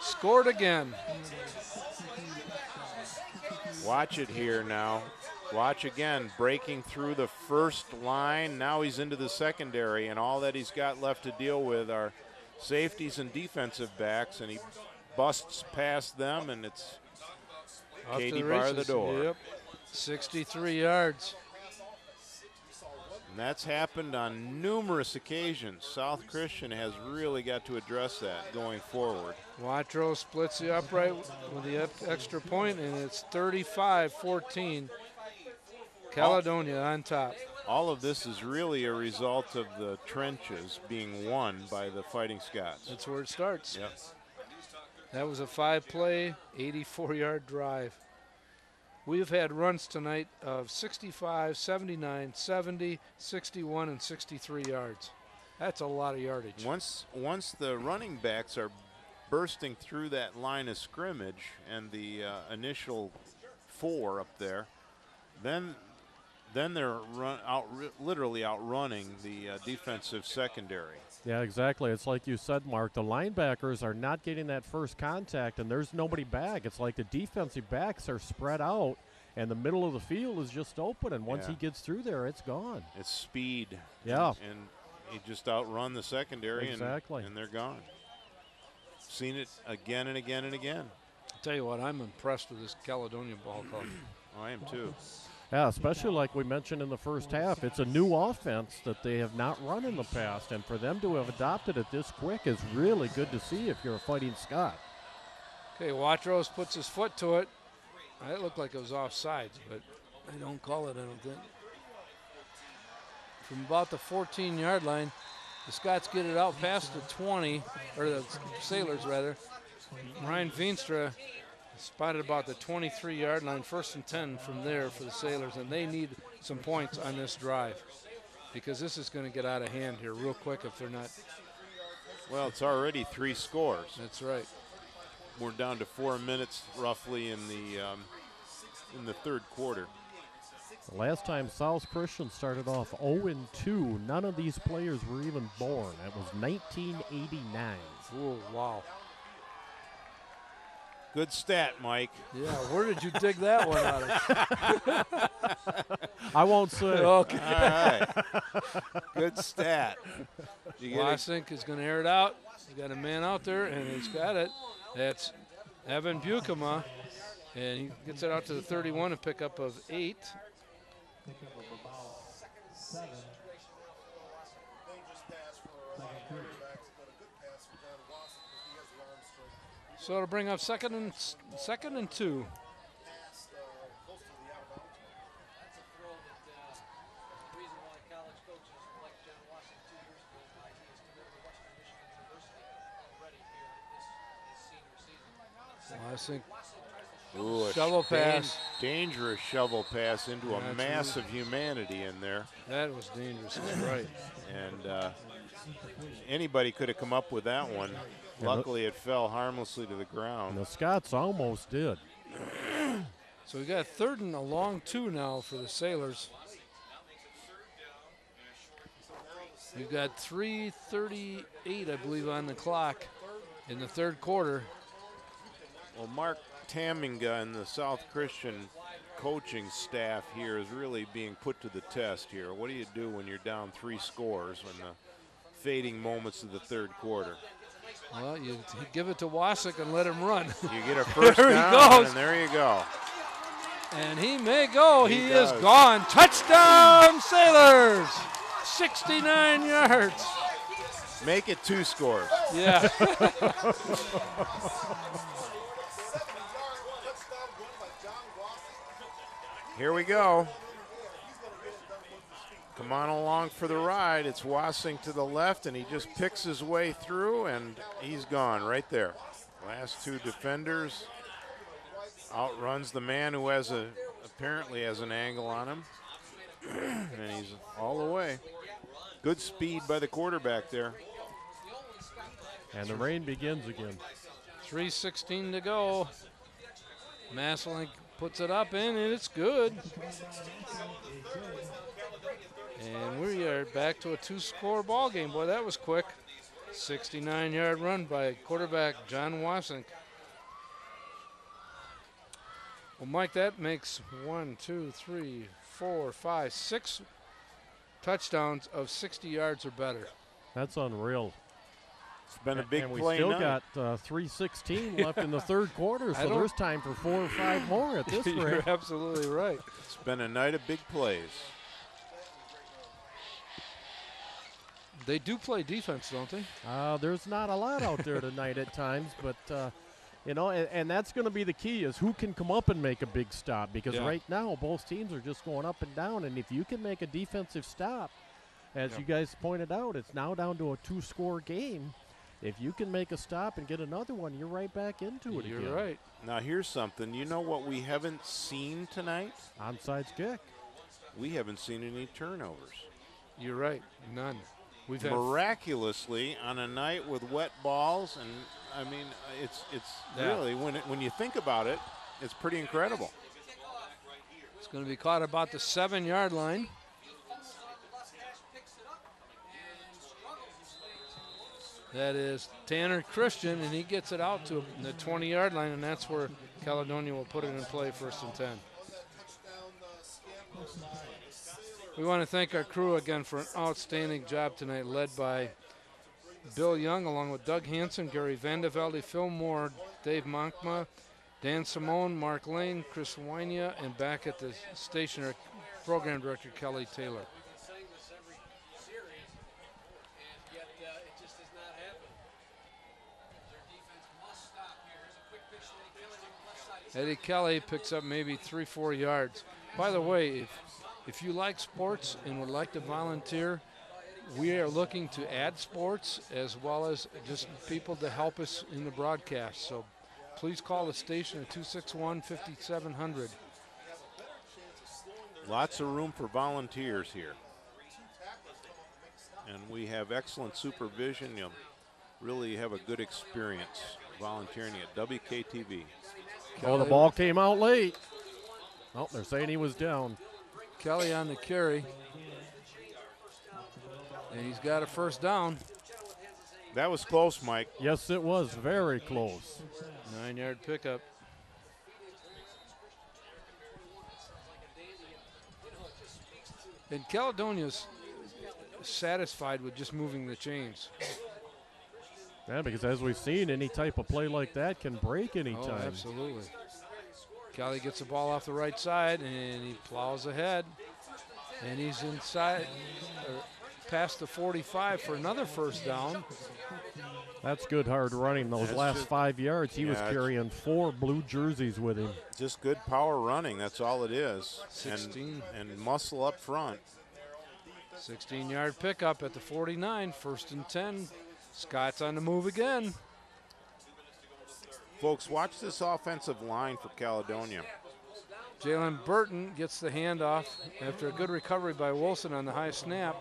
scored again. Watch it here now. Watch again, breaking through the first line. Now he's into the secondary, and all that he's got left to deal with are safeties and defensive backs, and he busts past them, and it's Off Katie the bar the door. Yep. sixty-three yards. And that's happened on numerous occasions. South Christian has really got to address that going forward. Wattro splits the upright with the extra point, and it's thirty-five fourteen. Caledonia on top. All of this is really a result of the trenches being won by the Fighting Scots. That's where it starts. Yep. That was a five-play, eighty-four-yard drive. We've had runs tonight of sixty-five, seventy-nine, seventy, sixty-one, and sixty-three yards. That's a lot of yardage. Once, once the running backs are bursting through that line of scrimmage and the uh, initial four up there, then, then they're run out, literally outrunning the uh, defensive secondary. Yeah, exactly. It's like you said, Mark, the linebackers are not getting that first contact, and there's nobody back. It's like the defensive backs are spread out, and the middle of the field is just open, and once yeah. he gets through there, it's gone. It's speed. Yeah. And, and he just outrun the secondary, exactly. and, and they're gone. Seen it again and again and again. I'll tell you what, I'm impressed with this Caledonia ball club. Oh, I am too. Yeah, especially like we mentioned in the first half, it's a new offense that they have not run in the past, and for them to have adopted it this quick is really good to see if you're a Fighting Scot. Okay, Wattros puts his foot to it. It looked like it was offsides, but they don't call it, I don't think. From about the fourteen-yard line, the Scots get it out past the twenty, or the Sailors rather. Ryan Veenstra spotted about the twenty-three-yard line, first and ten from there for the Sailors, and they need some points on this drive because this is going to get out of hand here real quick if they're not. Well, it's already three scores. That's right. We're down to four minutes roughly in the um, in the third quarter. The last time South Christian started off oh and two, none of these players were even born. That was nineteen eighty-nine. Oh, wow. Good stat, Mike. Yeah, where did you dig that one out of? I won't say. Okay. All right. Good stat. Wassink is going to air it out. He's got a man out there, and he's got it. That's Evan Bukema, and he gets it out to the thirty-one, a pickup of eight. So it'll bring up second and second and two. Wassink. Ooh, shovel pass. Dangerous shovel pass into yeah, a mass really of humanity in there. That was dangerous, right? And uh, anybody could have come up with that one. Luckily, it fell harmlessly to the ground. And the Scots almost did. So we got a third and a long two now for the Sailors. We've got three thirty-eight, I believe, on the clock in the third quarter. Well, Mark Taminga and the South Christian coaching staff here is really being put to the test here. What do you do when you're down three scores in the fading moments of the third quarter? Well, you give it to Wassink and let him run. You get a first down, and there you go. And he may go. He, he is gone. Touchdown, Sailors! sixty-nine yards. Make it two scores. Yeah. Here we go. Come on along for the ride. It's Wassink to the left, and he just picks his way through, and he's gone right there. Last two defenders. Outruns the man who has a apparently has an angle on him. And he's all the way. Good speed by the quarterback there. And the rain begins again. three sixteen to go. Masselink puts it up in, and it's good. And we are back to a two-score ball game. Boy, that was quick. sixty-nine-yard run by quarterback John Wassink. Well, Mike, that makes one, two, three, four, five, six touchdowns of sixty yards or better. That's unreal. It's been a big and play. And we still none. got uh, three sixteen left in the third quarter, so there's time for four or five more at this rate. You're absolutely right. It's been a night of big plays. They do play defense, don't they? Uh, there's not a lot out there tonight at times, but uh, you know, and, and that's going to be the key is who can come up and make a big stop, because yeah. right now both teams are just going up and down, and if you can make a defensive stop, as yeah. you guys pointed out, it's now down to a two-score game. If you can make a stop and get another one, you're right back into it you're again. You're right. Now here's something. You know what we haven't seen tonight? Onside kick. We haven't seen any turnovers. You're right. None. We've miraculously on a night with wet balls, and I mean, it's it's yeah. really when it, when you think about it, it's pretty incredible. It's going to be caught about the seven-yard line. That is Tanner Christian, and he gets it out to the twenty-yard line, and that's where Caledonia will put it in play, first and ten. We want to thank our crew again for an outstanding job tonight, led by Bill Young, along with Doug Hansen, Gary Vandervelde, Phil Moore, Dave Monkma, Dan Simone, Mark Lane, Chris Wynia, and back at the station, our program director, Kelly Taylor. Eddie Kelly picks up maybe three, four yards. By the way, if If you like sports and would like to volunteer, we are looking to add sports as well as just people to help us in the broadcast. So please call the station at two six one, five seven zero zero. Lots of room for volunteers here. And we have excellent supervision. You'll really have a good experience volunteering at W K T V. Oh, the ball came out late. Oh, they're saying he was down. Kelly on the carry, and he's got a first down. That was close, Mike. Yes, it was very close. Nine-yard pickup. And Caledonia's satisfied with just moving the chains. Yeah, because as we've seen, any type of play like that can break any time. Oh, absolutely. Kelly gets the ball off the right side, and he plows ahead. And he's inside, past the forty-five for another first down. That's good hard running. Those that's last just, five yards, he yeah, was carrying four blue jerseys with him. Just good power running. That's all it is. sixteen. And, and muscle up front. sixteen-yard pickup at the forty-nine, first and ten. Scott's on the move again. Folks, watch this offensive line for Caledonia. Jalen Burton gets the handoff after a good recovery by Wilson on the high snap.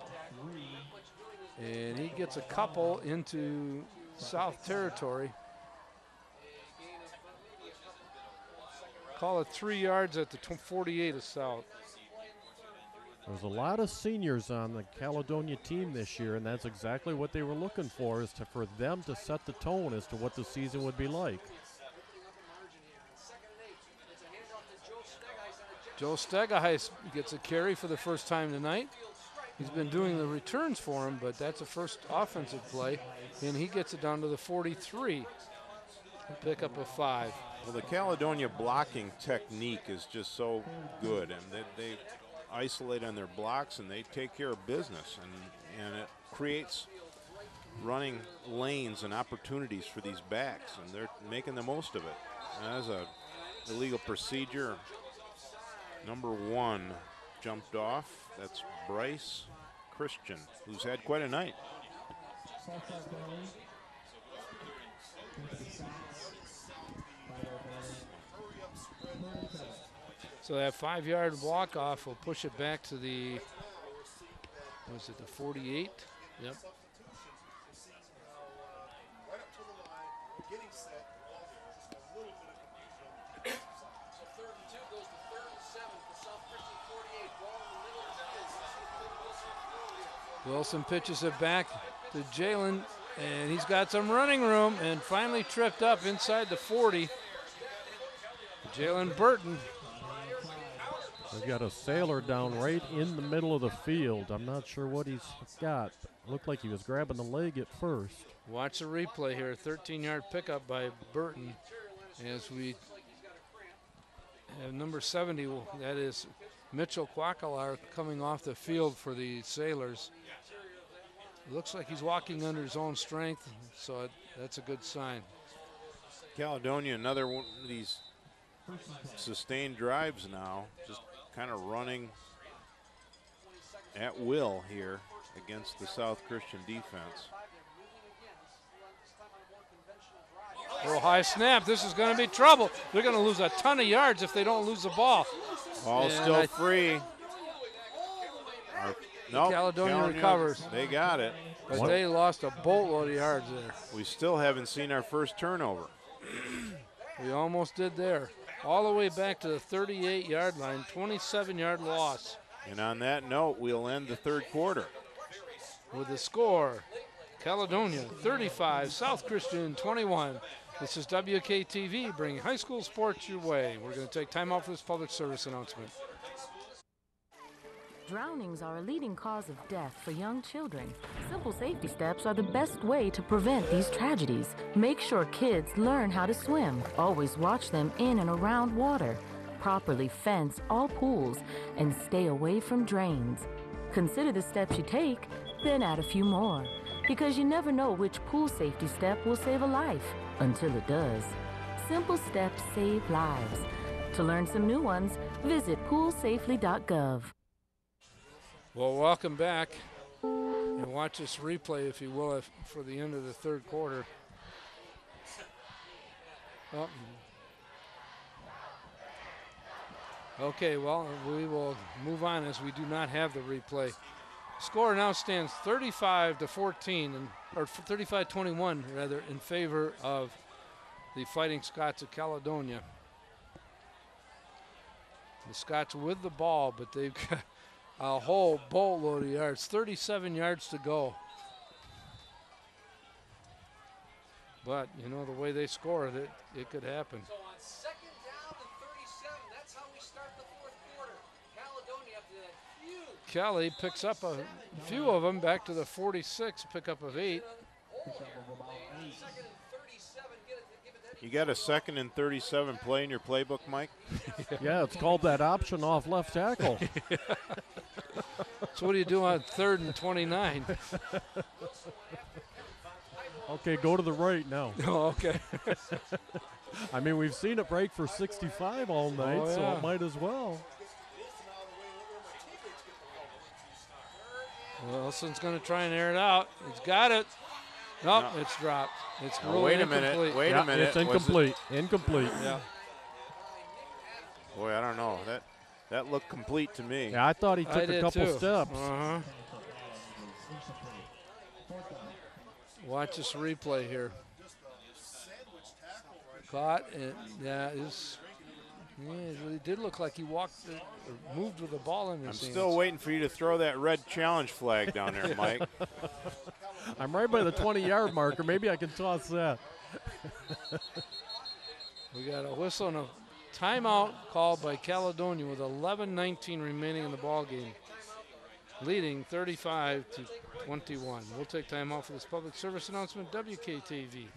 And he gets a couple into South territory. Call it three yards at the forty-eight of South. There's a lot of seniors on the Caledonia team this year, and that's exactly what they were looking for, is to, for them to set the tone as to what the season would be like. Joe Stegehuis gets a carry for the first time tonight. He's been doing the returns for him, but that's a first offensive play, and he gets it down to the forty-three. Pick up a five. Well, the Caledonia blocking technique is just so good, and they, they isolate on their blocks and they take care of business, and, and it creates running lanes and opportunities for these backs, and they're making the most of it. And that's a illegal procedure. Number one jumped off. That's Bryce Christian, who's had quite a night. So that five-yard walk off will push it back to the, was it the forty-eight? Yep. Wilson pitches it back to Jalen, and he's got some running room and finally tripped up inside the forty. Jalen Burton. They've got a sailor down right in the middle of the field. I'm not sure what he's got. Looked like he was grabbing the leg at first. Watch the replay here. thirteen-yard pickup by Burton, as we have number seventy, that is Mitchell Quackalar, coming off the field for the Sailors. Looks like he's walking under his own strength, so it, that's a good sign. Caledonia, another one of these sustained drives now, just kind of running at will here against the South Christian defense. Real high snap. This is going to be trouble. They're going to lose a ton of yards if they don't lose the ball. Ball and still free. Our, nope, Caledonia, Caledonia recovers. They got it. But what? They lost a boatload of yards there. We still haven't seen our first turnover. We almost did there. All the way back to the thirty-eight-yard line, twenty-seven-yard loss. And on that note, we'll end the third quarter with the score: Caledonia thirty-five, South Christian twenty-one. This is W K T V, bringing high school sports your way. We're going to take time out for this public service announcement. Drownings are a leading cause of death for young children. Simple safety steps are the best way to prevent these tragedies. Make sure kids learn how to swim. Always watch them in and around water. Properly fence all pools and stay away from drains. Consider the steps you take, then add a few more, because you never know which pool safety step will save a life until it does. Simple steps save lives. To learn some new ones, visit pool safely dot gov. Well, welcome back, and watch this replay, if you will, if, for the end of the third quarter. Oh. Okay, well, we will move on, as we do not have the replay. Score now stands thirty-five to fourteen, and, or thirty-five twenty-one rather, in favor of the Fighting Scots of Caledonia. The Scots with the ball, but they've got a whole boatload of yards, thirty-seven yards to go. But, you know, the way they scored, it, it could happen. So on second down and thirty-seven, that's how we start the fourth quarter. Caledonia up to that few. Kelly picks up a few of them, back to the forty-six, pickup of eight. You got a second and thirty-seven play in your playbook, Mike? Yeah, it's called that option off left tackle. So what do you do on third and twenty-nine? Okay, go to the right now. Oh, okay. I mean, we've seen it break for sixty-five all night, oh, yeah. So it might as well. Wilson's going to try and air it out. He's got it. Nope, no, it's dropped. It's no, wait a incomplete. minute. Wait yeah, a minute. It's incomplete. It? Incomplete. Yeah. Boy, I don't know. That that looked complete to me. Yeah, I thought he took I a couple too. steps. Uh-huh. Watch this replay here. Caught, and yeah, is Yeah, it did look like he walked, or moved with the ball in his hands. I'm still waiting for you to throw that red challenge flag down there, Mike. I'm right by the twenty-yard marker. Maybe I can toss that. We got a whistle and a timeout called by Caledonia with eleven nineteen remaining in the ball game, leading thirty-five to twenty-one. We'll take time off for this public service announcement. W K T V.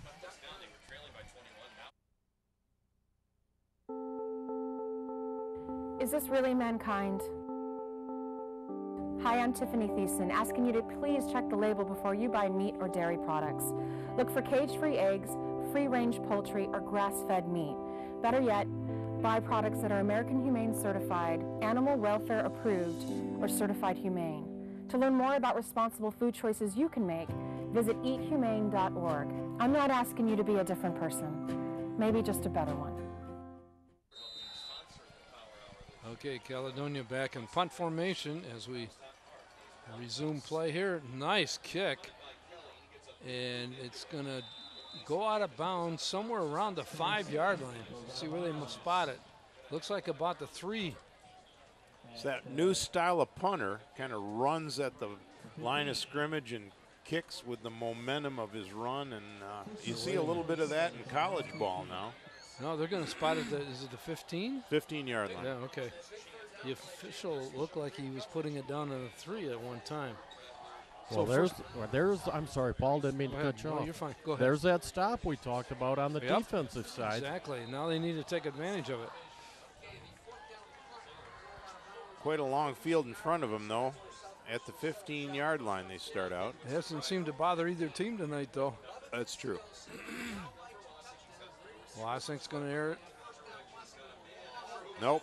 Is this really mankind? Hi, I'm Tiffany Thiessen, asking you to please check the label before you buy meat or dairy products. Look for cage-free eggs, free-range poultry, or grass-fed meat. Better yet, buy products that are American Humane Certified, Animal Welfare Approved, or Certified Humane. To learn more about responsible food choices you can make, visit eat humane dot org. I'm not asking you to be a different person, maybe just a better one. Okay, Caledonia back in punt formation as we resume play here. Nice kick, and it's going to go out of bounds somewhere around the five-yard line. Let's see where they must spot it. Looks like about the three. It's that new style of punter, kind of runs at the line of scrimmage and kicks with the momentum of his run, and uh, you see a little bit of that in college ball now. No, they're going to spot it. The, is it the fifteen? fifteen-yard line. Yeah, okay. The official looked like he was putting it down on a three at one time. Well, so there's, well, there's. I'm sorry, Paul, didn't mean to cut you off. No, you're fine. Go ahead. There's that stop we talked about on the yep. defensive side. Exactly. Now they need to take advantage of it. Quite a long field in front of them, though. At the fifteen-yard line, they start out. It doesn't seem to bother either team tonight, though. That's true. Wassink's going to air it. Nope.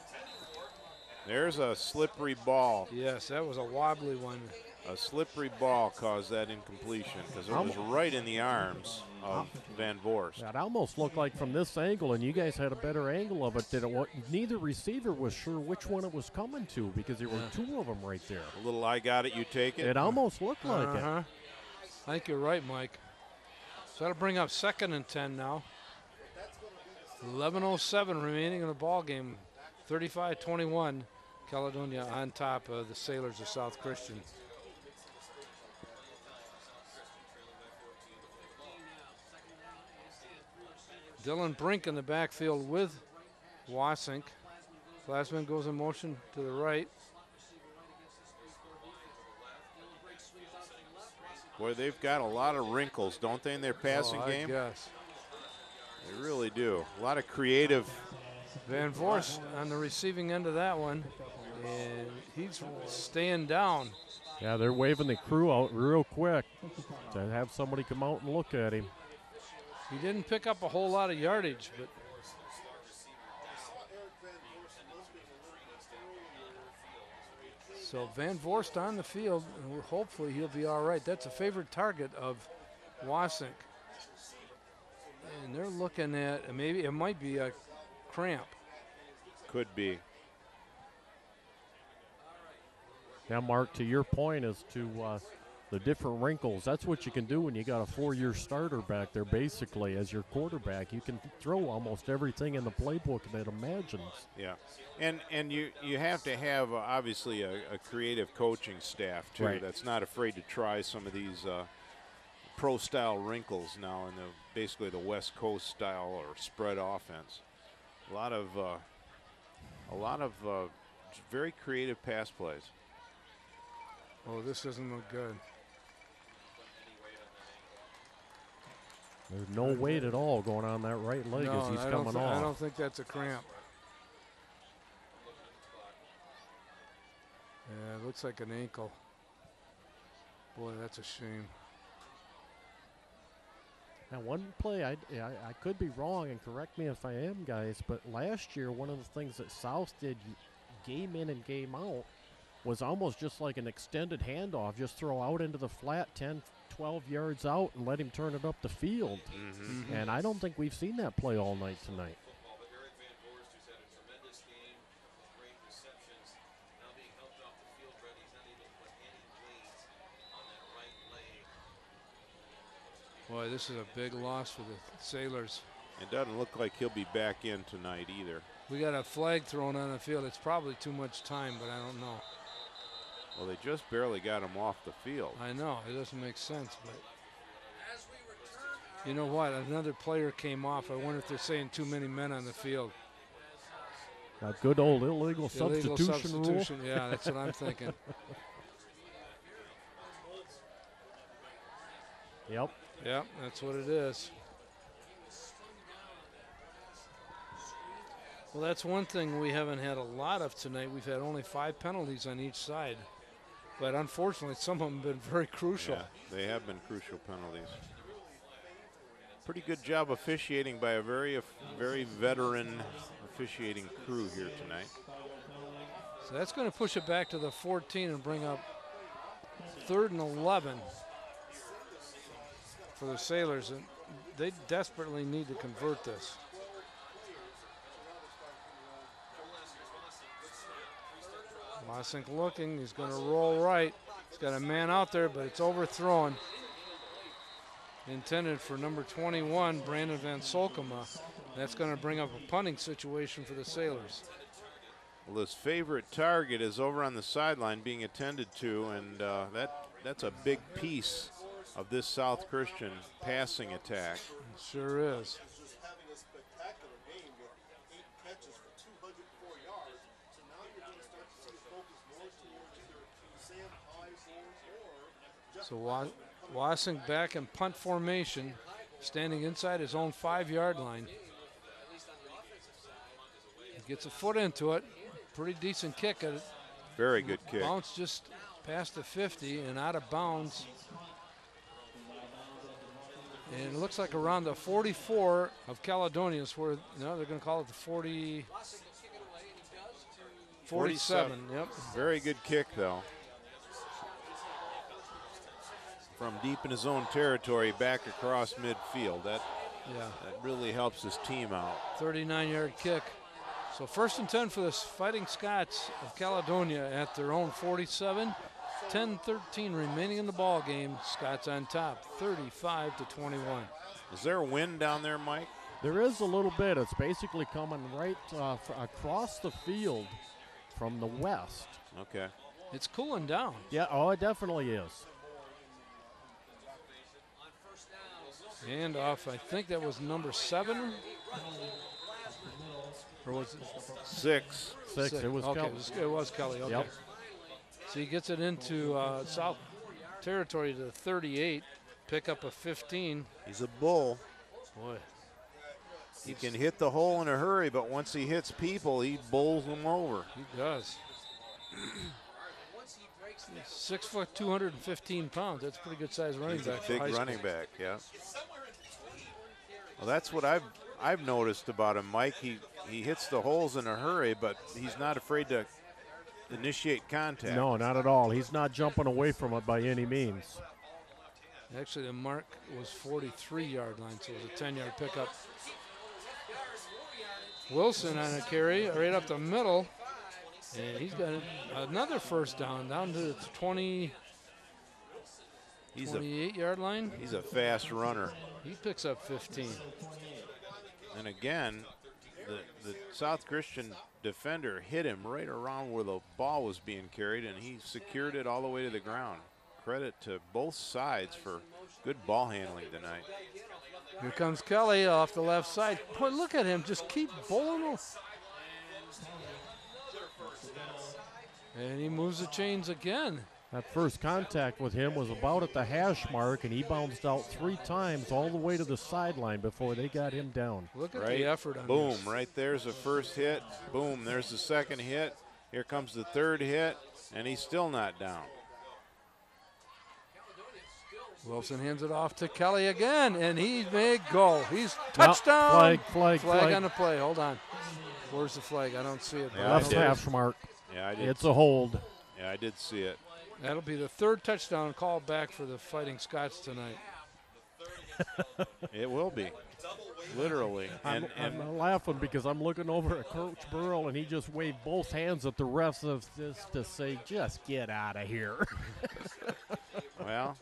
There's a slippery ball. Yes, that was a wobbly one. A slippery ball caused that incompletion because it was right in the arms of Van Voorst. That almost looked like from this angle, and you guys had a better angle of it, that it, neither receiver was sure which one it was coming to because there were two of them right there. A little I got it, you take it. It almost looked like uh-huh. it. I think you're right, Mike. So that'll bring up second and ten now. eleven oh seven remaining in the ball game. thirty-five twenty-one, Caledonia on top of the Sailors of South Christian. Dylan Brink in the backfield with Wassink. Plasman goes in motion to the right. Boy, they've got a lot of wrinkles, don't they, in their passing oh, I game? Guess. They really do. A lot of creative. Van Voorst on the receiving end of that one, and he's staying down. Yeah, they're waving the crew out real quick to have somebody come out and look at him. He didn't pick up a whole lot of yardage, but so Van Voorst on the field, and hopefully he'll be all right. That's a favorite target of Wassink. And they're looking at, maybe it might be a cramp. Could be. Now, Mark, to your point as to uh, the different wrinkles, that's what you can do when you got a four-year starter back there, basically, as your quarterback. You can throw almost everything in the playbook that imagines. Yeah, and and you, you have to have, uh, obviously, a, a creative coaching staff, too, right. that's not afraid to try some of these uh, pro-style wrinkles now in the basically the West Coast style or spread offense. A lot of uh, a lot of uh, very creative pass plays. Oh, this doesn't look good. There's no weight at all going on that right leg no, as he's I coming off. I don't think that's a cramp. Yeah, it looks like an ankle. Boy, that's a shame. Now, one play, I, I, I could be wrong, and correct me if I am, guys, but last year one of the things that South did game in and game out was almost just like an extended handoff, just throw out into the flat ten, twelve yards out and let him turn it up the field. Mm-hmm. Mm-hmm. And I don't think we've seen that play all night tonight. Boy, this is a big loss for the Sailors. It doesn't look like he'll be back in tonight either. We got a flag thrown on the field. It's probably too much time, but I don't know. Well, they just barely got him off the field. I know. It doesn't make sense, but you know what? Another player came off. I wonder if they're saying too many men on the field. A good old illegal, illegal substitution, substitution rule. Yeah, that's what I'm thinking. Yep. Yep, that's what it is. Well, that's one thing we haven't had a lot of tonight. We've had only five penalties on each side. But unfortunately, some of them have been very crucial. Yeah, they have been crucial penalties. Pretty good job officiating by a very, very veteran officiating crew here tonight. So that's going to push it back to the fourteen and bring up third and eleven for the Sailors. And they desperately need to convert this. Wassink looking, he's going to roll right. He's got a man out there, but it's overthrown. Intended for number twenty-one, Brandon Van Solkema. That's going to bring up a punting situation for the Sailors. Well, his favorite target is over on the sideline being attended to, and uh, that that's a big piece of this South Christian passing attack. It sure is. So Wa Wassink back in punt formation, standing inside his own five-yard line. He gets a foot into it. Pretty decent kick at it. Very good kick. Bounce just past the fifty and out of bounds. And it looks like around the forty-four of Caledonia's where, no, they're going to call it the forty. forty-seven, yep. Very good kick, though. From deep in his own territory back across midfield. That, yeah. that really helps his team out. thirty-nine-yard kick. So first and ten for the Fighting Scots of Caledonia at their own forty-seven. ten thirteen remaining in the ball game. Scots on top, thirty-five to twenty-one. Is there a wind down there, Mike? There is a little bit. It's basically coming right uh, across the field from the west. Okay. It's cooling down. Yeah, oh, it definitely is. And off, I think that was number seven, or was it six? Six. Six. It was okay. Kelly. It was, it was Kelly. Okay. Yep. So he gets it into uh, South territory to thirty-eight, pick up a fifteen. He's a bull. Boy. He can hit the hole in a hurry, but once he hits people, he bowls them over. He does. Six foot, two hundred fifteen pounds. That's a pretty good size running He's back. A big running school. back, yeah. Well, that's what I've I've noticed about him, Mike. He he hits the holes in a hurry, but he's not afraid to initiate contact. No, not at all. He's not jumping away from it by any means. Actually, the mark was forty-three-yard line, so it was a ten-yard pickup. Wilson on a carry right up the middle. And he's got another first down, down to the twenty, twenty-eight-yard line. He's a fast runner. He picks up fifteen. And again, the, the South Christian defender hit him right around where the ball was being carried, and he secured it all the way to the ground. Credit to both sides for good ball handling tonight. Here comes Kelly off the left side. Boy, look at him, just keep bowling off. And he moves the chains again. That first contact with him was about at the hash mark, and he bounced out three times all the way to the sideline before they got him down. Look at right. the effort on Boom, this. right there's the first hit. Boom, there's the second hit. Here comes the third hit, and he's still not down. Wilson hands it off to Kelly again, and he may go. He's touchdown. No, flag, flag, flag. Flag on the play, hold on. Where's the flag? I don't see it. Yeah, Left hash mark. Yeah, I did. It's a hold. Yeah, I did see it. That'll be the third touchdown call back for the Fighting Scots tonight. It will be, literally. I'm, and, and I'm laughing because I'm looking over at Coach Burrell, and he just waved both hands at the refs of this to say, just get out of here. Well,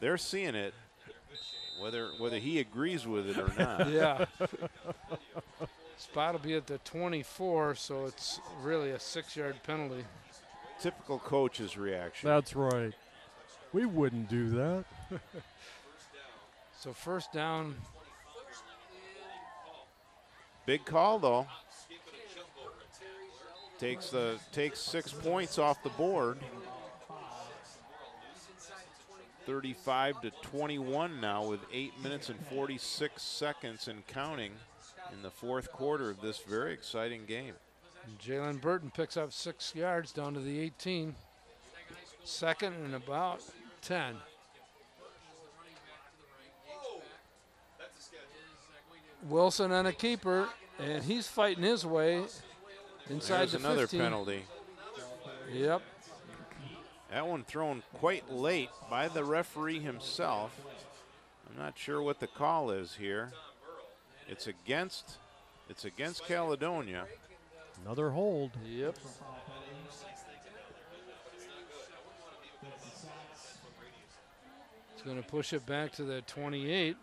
they're seeing it, whether, whether he agrees with it or not. Yeah. Spot will be at the twenty-four, so it's really a six-yard penalty. Typical coach's reaction. That's right. We wouldn't do that. So first down. Big call, though. Takes the takes six points off the board. thirty-five to twenty-one now with eight minutes and forty-six seconds and counting in the fourth quarter of this very exciting game. Jalen Burton picks up six yards down to the eighteen. Second and about ten. Wilson and a keeper, and he's fighting his way inside the fifteen. There's another penalty. Yep. That one thrown quite late by the referee himself. I'm not sure what the call is here. It's against, it's against Caledonia. Another hold. Yep. It's going to push it back to the twenty-eight.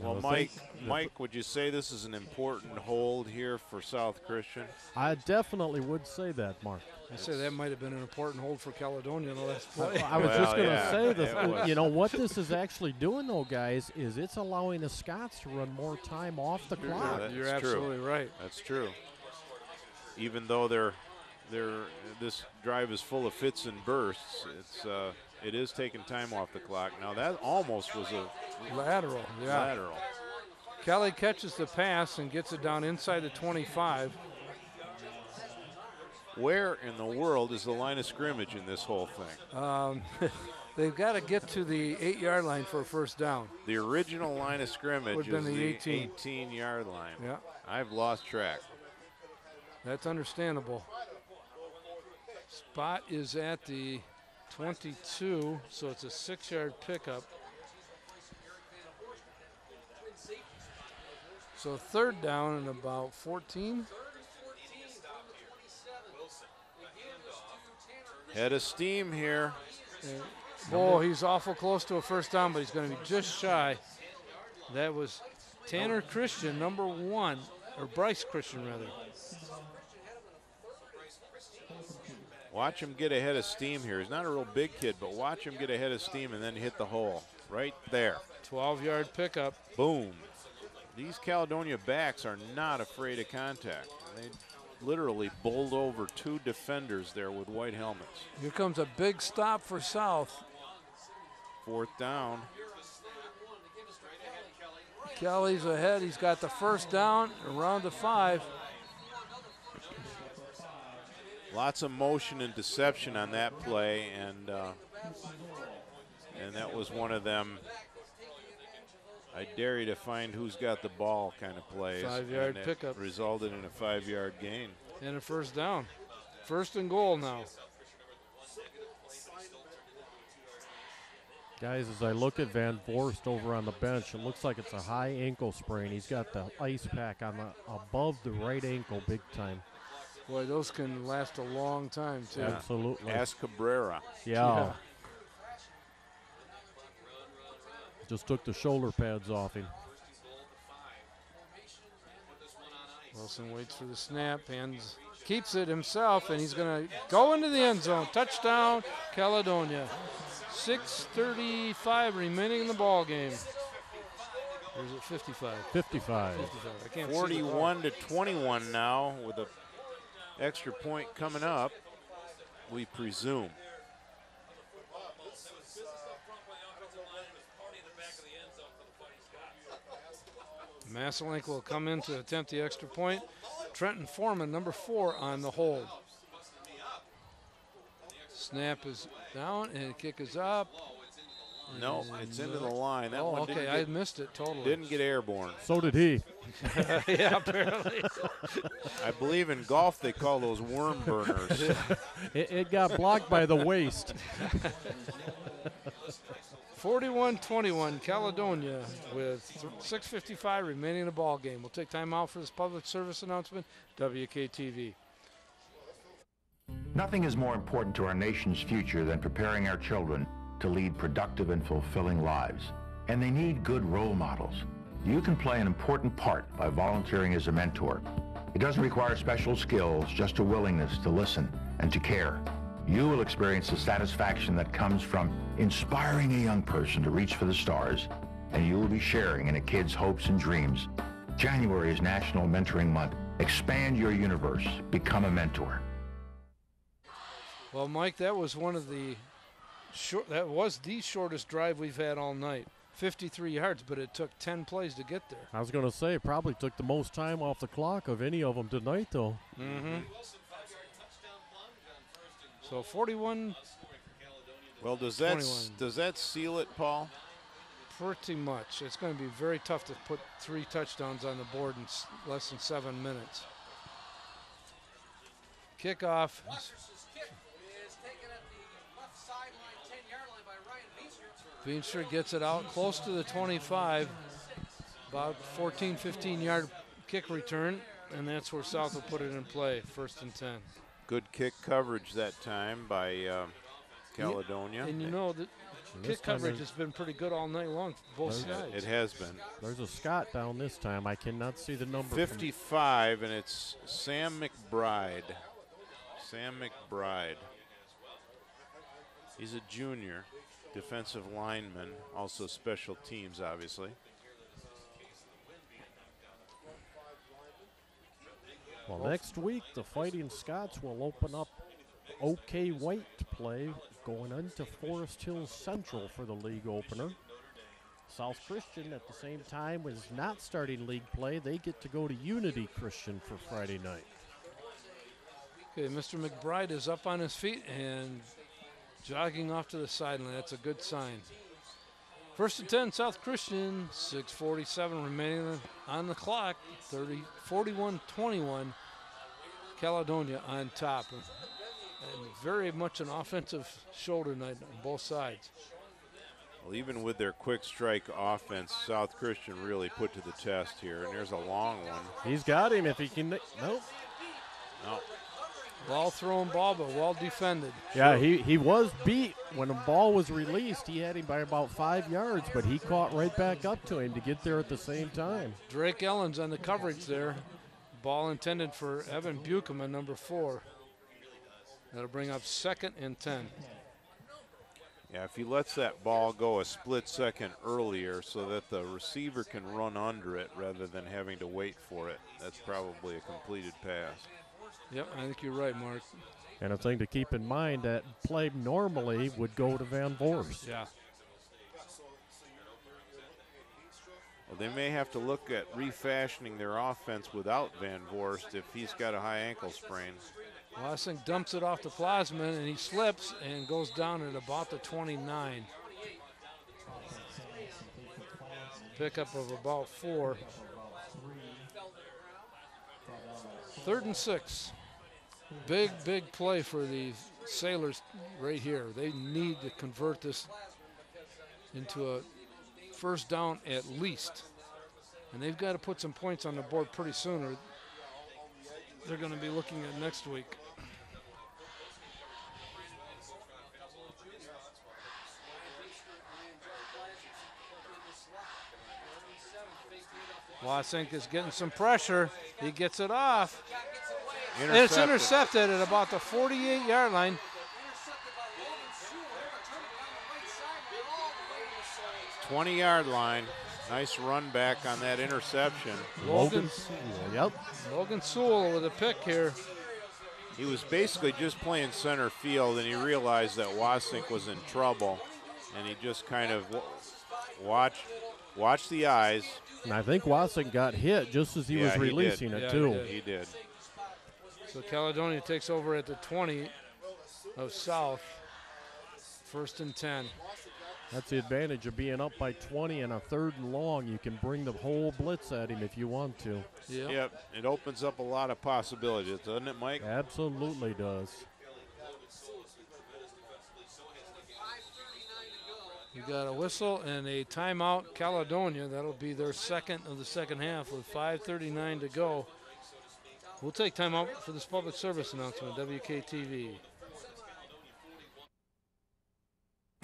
Well, Mike, Mike, would you say this is an important hold here for South Christian? I definitely would say that, Mark. I say that might have been an important hold for Caledonia in the last play. I was well, just going to yeah, say this. You know, what this is actually doing, though, guys, is it's allowing the Scots to run more time off the clock. Yeah, You're absolutely true. right. That's true. Even though they're, they're, this drive is full of fits and bursts, it's uh, – it is taking time off the clock. Now that almost was a lateral. Yeah. Lateral. Kelly catches the pass and gets it down inside the twenty-five. Where in the world is the line of scrimmage in this whole thing? Um, they've got to get to the eight-yard line for a first down. The original line of scrimmage would have been the eighteen-yard line. Yeah. I've lost track. That's understandable. Spot is at the twenty-two, so it's a six-yard pickup. So third down and about fourteen. Head of steam here. And, oh, he's awful close to a first down, but he's going to be just shy. That was Tanner Christian, number one, or Bryce Christian, rather. Watch him get ahead of steam here. He's not a real big kid, but watch him get ahead of steam and then hit the hole right there. twelve-yard pickup. Boom. These Caledonia backs are not afraid of contact. They literally bowled over two defenders there with white helmets. Here comes a big stop for South. Fourth down. Kelly's ahead. He's got the first down around the five. Lots of motion and deception on that play, and uh, and that was one of them, I dare you to find who's got the ball kind of plays. Five-yard pickup. Resulted in a five-yard gain. And a first down. First and goal now. Guys, as I look at Van Voorst over on the bench, it looks like it's a high ankle sprain. He's got the ice pack on the above the right ankle big time. Boy, those can last a long time, too. Yeah. Absolutely. Ask Cabrera. Yeah. yeah. Just took the shoulder pads off him. Wilson waits for the snap, hands, keeps it himself, and he's going to go into the end zone. Touchdown, Caledonia. six thirty-five remaining in the ball game. Or is it fifty-five? fifty-five. fifty-five. I can't forty-one to twenty-one now with a extra point coming up, we presume. Masselink will come in to attempt the extra point. Trenton Foreman, number four, on the hold. Snap is down and kick is up. No, and it's into the line. That oh, one okay, I get, missed it totally. Didn't get airborne. So did he. Yeah, apparently. I believe in golf they call those worm burners. it, it got blocked by the waist. forty-one twenty-one, Caledonia with six fifty-five remaining in the ball game. We'll take time out for this public service announcement. W K T V. Nothing is more important to our nation's future than preparing our children to lead productive and fulfilling lives. and they need good role models. You can play an important part by volunteering as a mentor. It doesn't require special skills, just a willingness to listen and to care. You will experience the satisfaction that comes from inspiring a young person to reach for the stars, and you will be sharing in a kid's hopes and dreams. January is National Mentoring Month. Expand your universe. Become a mentor. Well, Mike, that was one of the short, that was the shortest drive we've had all night. fifty-three yards, but it took ten plays to get there. I was going to say, it probably took the most time off the clock of any of them tonight, though. Mm-hmm. So forty-one. Well, does that does that seal it, Paul? Pretty much. It's going to be very tough to put three touchdowns on the board in s less than seven minutes. Kickoff. Wassers' kick is taken at the left sideline, ten-yard line by Ryan Veenstra. Veenstra gets it out close to the twenty-five, about fourteen, fifteen-yard kick return, and that's where South will put it in play, first and ten. Good kick coverage that time by uh, Caledonia. And you know, the kick coverage has been pretty good all night long, both sides. It has been. There's a Scott down this time. I cannot see the number. fifty-five, and it's Sam McBride. Sam McBride. He's a junior defensive lineman, also special teams, obviously. Well, next week, the Fighting Scots will open up OK White play going into Forest Hills Central for the league opener. South Christian, at the same time, is not starting league play. They get to go to Unity Christian for Friday night. Okay, Mister McBride is up on his feet and jogging off to the sideline. That's a good sign. First and ten, South Christian, six forty-seven remaining on the clock, forty-one twenty-one, Caledonia on top. And, and very much an offensive show tonight on both sides. Well, even with their quick strike offense, South Christian really put to the test here, and there's a long one. He's got him if he can, nope. Nope. Ball thrown ball, but well defended. Yeah, sure. he, he was beat. When the ball was released, he had him by about five yards, but he caught right back up to him to get there at the same time. Drake Ellens on the coverage there. Ball intended for Evan Bukema, number four. That'll bring up second and ten. Yeah, if he lets that ball go a split second earlier so that the receiver can run under it rather than having to wait for it, that's probably a completed pass. Yep, I think you're right, Mark. And a thing to keep in mind, that play normally would go to Van Voorst. Yeah. Well, they may have to look at refashioning their offense without Van Voorst if he's got a high ankle sprain. Wassink dumps it off to Plasman, and he slips and goes down at about the twenty-nine. Pickup of about four. Third and six. Big, big play for the Sailors right here. They need to convert this into a first down at least. And they've got to put some points on the board pretty soon, or they're going to be looking at next week. Wassink is getting some pressure. He gets it off. And it's intercepted at about the forty-eight-yard line. twenty-yard line. Nice run back on that interception. Logan, Logan Sewell, yep. Logan Sewell with a pick here. He was basically just playing center field, and he realized that Wassink was in trouble, and he just kind of watched, watched the eyes. And I think Wassink got hit just as he yeah, was releasing he it, yeah, too. He did. he did. So Caledonia takes over at the twenty of South, first and ten. That's the advantage of being up by twenty and a third and long. You can bring the whole blitz at him if you want to. Yep. Yep. It opens up a lot of possibilities, doesn't it, Mike? Absolutely does. You got a whistle and a timeout, Caledonia. That'll be their second of the second half with five thirty-nine to go. We'll take timeout for this public service announcement, W K T V.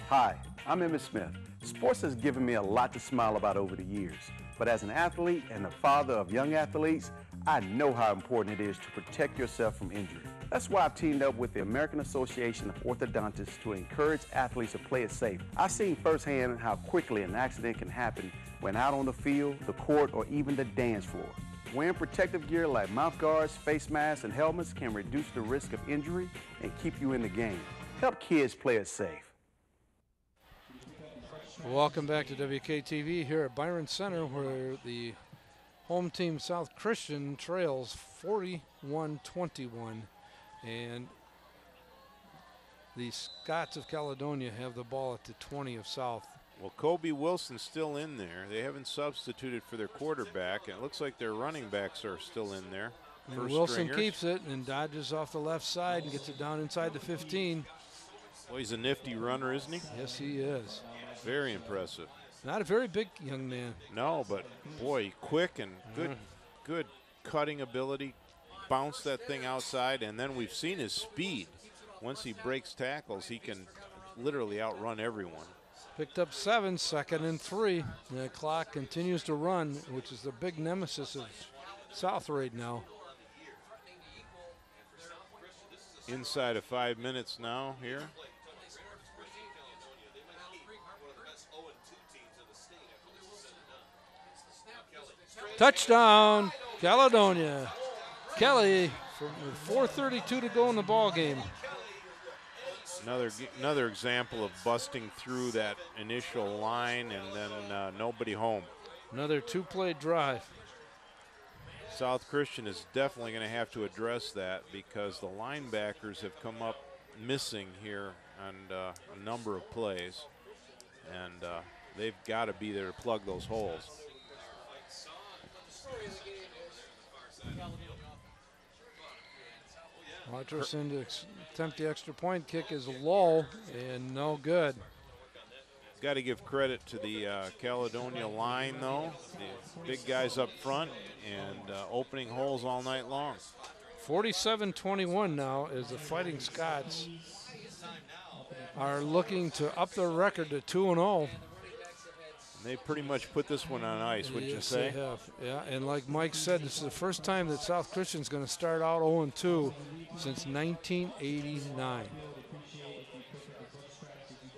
Hi, I'm Emmett Smith. Sports has given me a lot to smile about over the years, but as an athlete and a father of young athletes, I know how important it is to protect yourself from injury. That's why I've teamed up with the American Association of Orthodontists to encourage athletes to play it safe. I've seen firsthand how quickly an accident can happen when out on the field, the court, or even the dance floor. Wearing protective gear like mouth guards, face masks, and helmets can reduce the risk of injury and keep you in the game. Help kids play it safe. Welcome back to W K T V here at Byron Center, where the home team South Christian trails forty-one twenty-one, and the Scots of Caledonia have the ball at the twenty of South. Well, Colby Wilson's still in there. They haven't substituted for their quarterback, and it looks like their running backs are still in there. And First Wilson stringers. keeps it and dodges off the left side and gets it down inside the fifteen. Well, he's a nifty runner, isn't he? Yes, he is. Very impressive. Not a very big young man. No, but boy, quick and good, yeah. good cutting ability. Bounce that thing outside, and then we've seen his speed. Once he breaks tackles, he can literally outrun everyone. Picked up seven, second and three. The clock continues to run, which is the big nemesis of South right now. Inside of five minutes now here. Touchdown, Caledonia. Kelly with four thirty-two to go in the ball game. Another another example of busting through that initial line and then uh, nobody home. Another two-play drive. South Christian is definitely going to have to address that, because the linebackers have come up missing here on uh, a number of plays, and uh, they've got to be there to plug those holes. Watterson to attempt the extra point kick is low and no good. Got to give credit to the uh, Caledonia line, though. The big guys up front and uh, opening holes all night long. forty-seven twenty-one now, as the Fighting Scots are looking to up their record to two and oh. They pretty much put this one on ice, wouldn't yes, you say? They have. Yeah, and like Mike said, this is the first time that South Christian's going to start out oh and two since nineteen eighty-nine.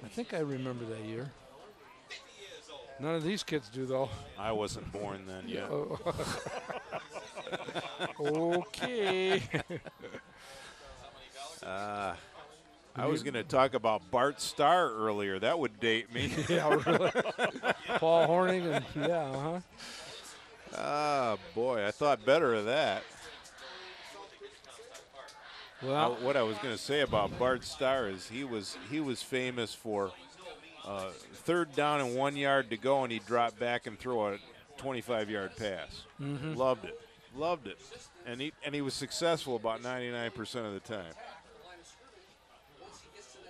I think I remember that year. None of these kids do, though. I wasn't born then yet. Okay. uh, I was going to talk about Bart Starr earlier. That would date me. Yeah, really. Paul Horning and, yeah, uh-huh. Ah, boy, I thought better of that. Well, I, what I was going to say about Bart Starr is he was he was famous for uh, third down and one yard to go, and he'd drop back and throw a twenty-five yard pass. Mm-hmm. Loved it, loved it, and he and he was successful about ninety-nine percent of the time.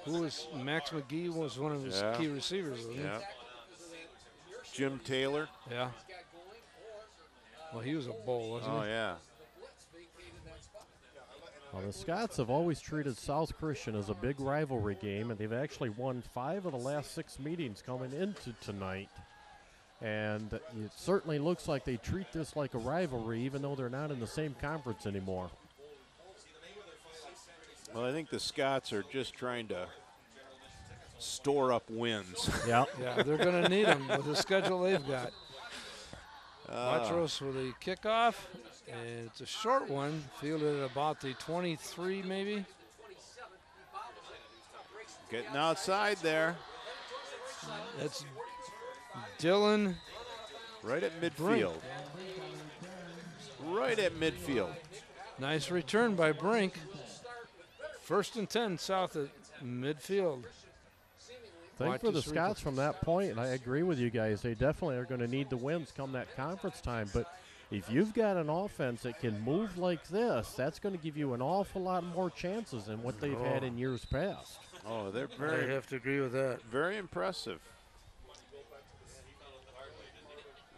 Who was Max McGee was one of his yeah. key receivers, wasn't yeah. he? Jim Taylor. Yeah. Well, he was a bull, wasn't oh, he? Oh, yeah. Well, the Scots have always treated South Christian as a big rivalry game, and they've actually won five of the last six meetings coming into tonight. And it certainly looks like they treat this like a rivalry, even though they're not in the same conference anymore. Well, I think the Scots are just trying to store up wins. Yeah, yeah, they're going to need them with the schedule they've got. Uh, Montrose with a kickoff, and it's a short one, fielded at about the twenty-three, maybe. Getting outside there. That's Dylan. Right at midfield. Brink. Right at midfield. Nice return by Brink. First and ten, South at midfield. Think for the Scots from that point, and I agree with you guys, they definitely are going to need the wins come that conference time, but if you've got an offense that can move like this, that's going to give you an awful lot more chances than what they've oh. had in years past. Oh, they're very... I have to agree with that. Very impressive.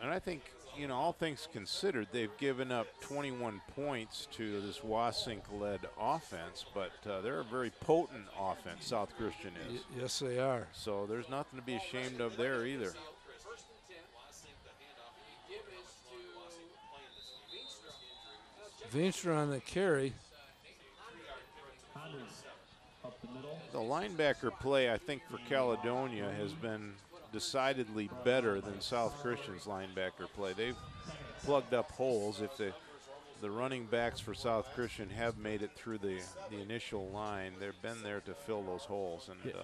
And I think, you know, all things considered, they've given up twenty-one points to this Wassink-led offense, but uh, they're a very potent offense, South Christian is. Y yes, they are. So there's nothing to be ashamed of there either. Veenstra on the carry. The linebacker play, I think, for Caledonia has been decidedly better than South Christian's linebacker play. They've plugged up holes. If the the running backs for South Christian have made it through the the initial line, they've been there to fill those holes, and uh,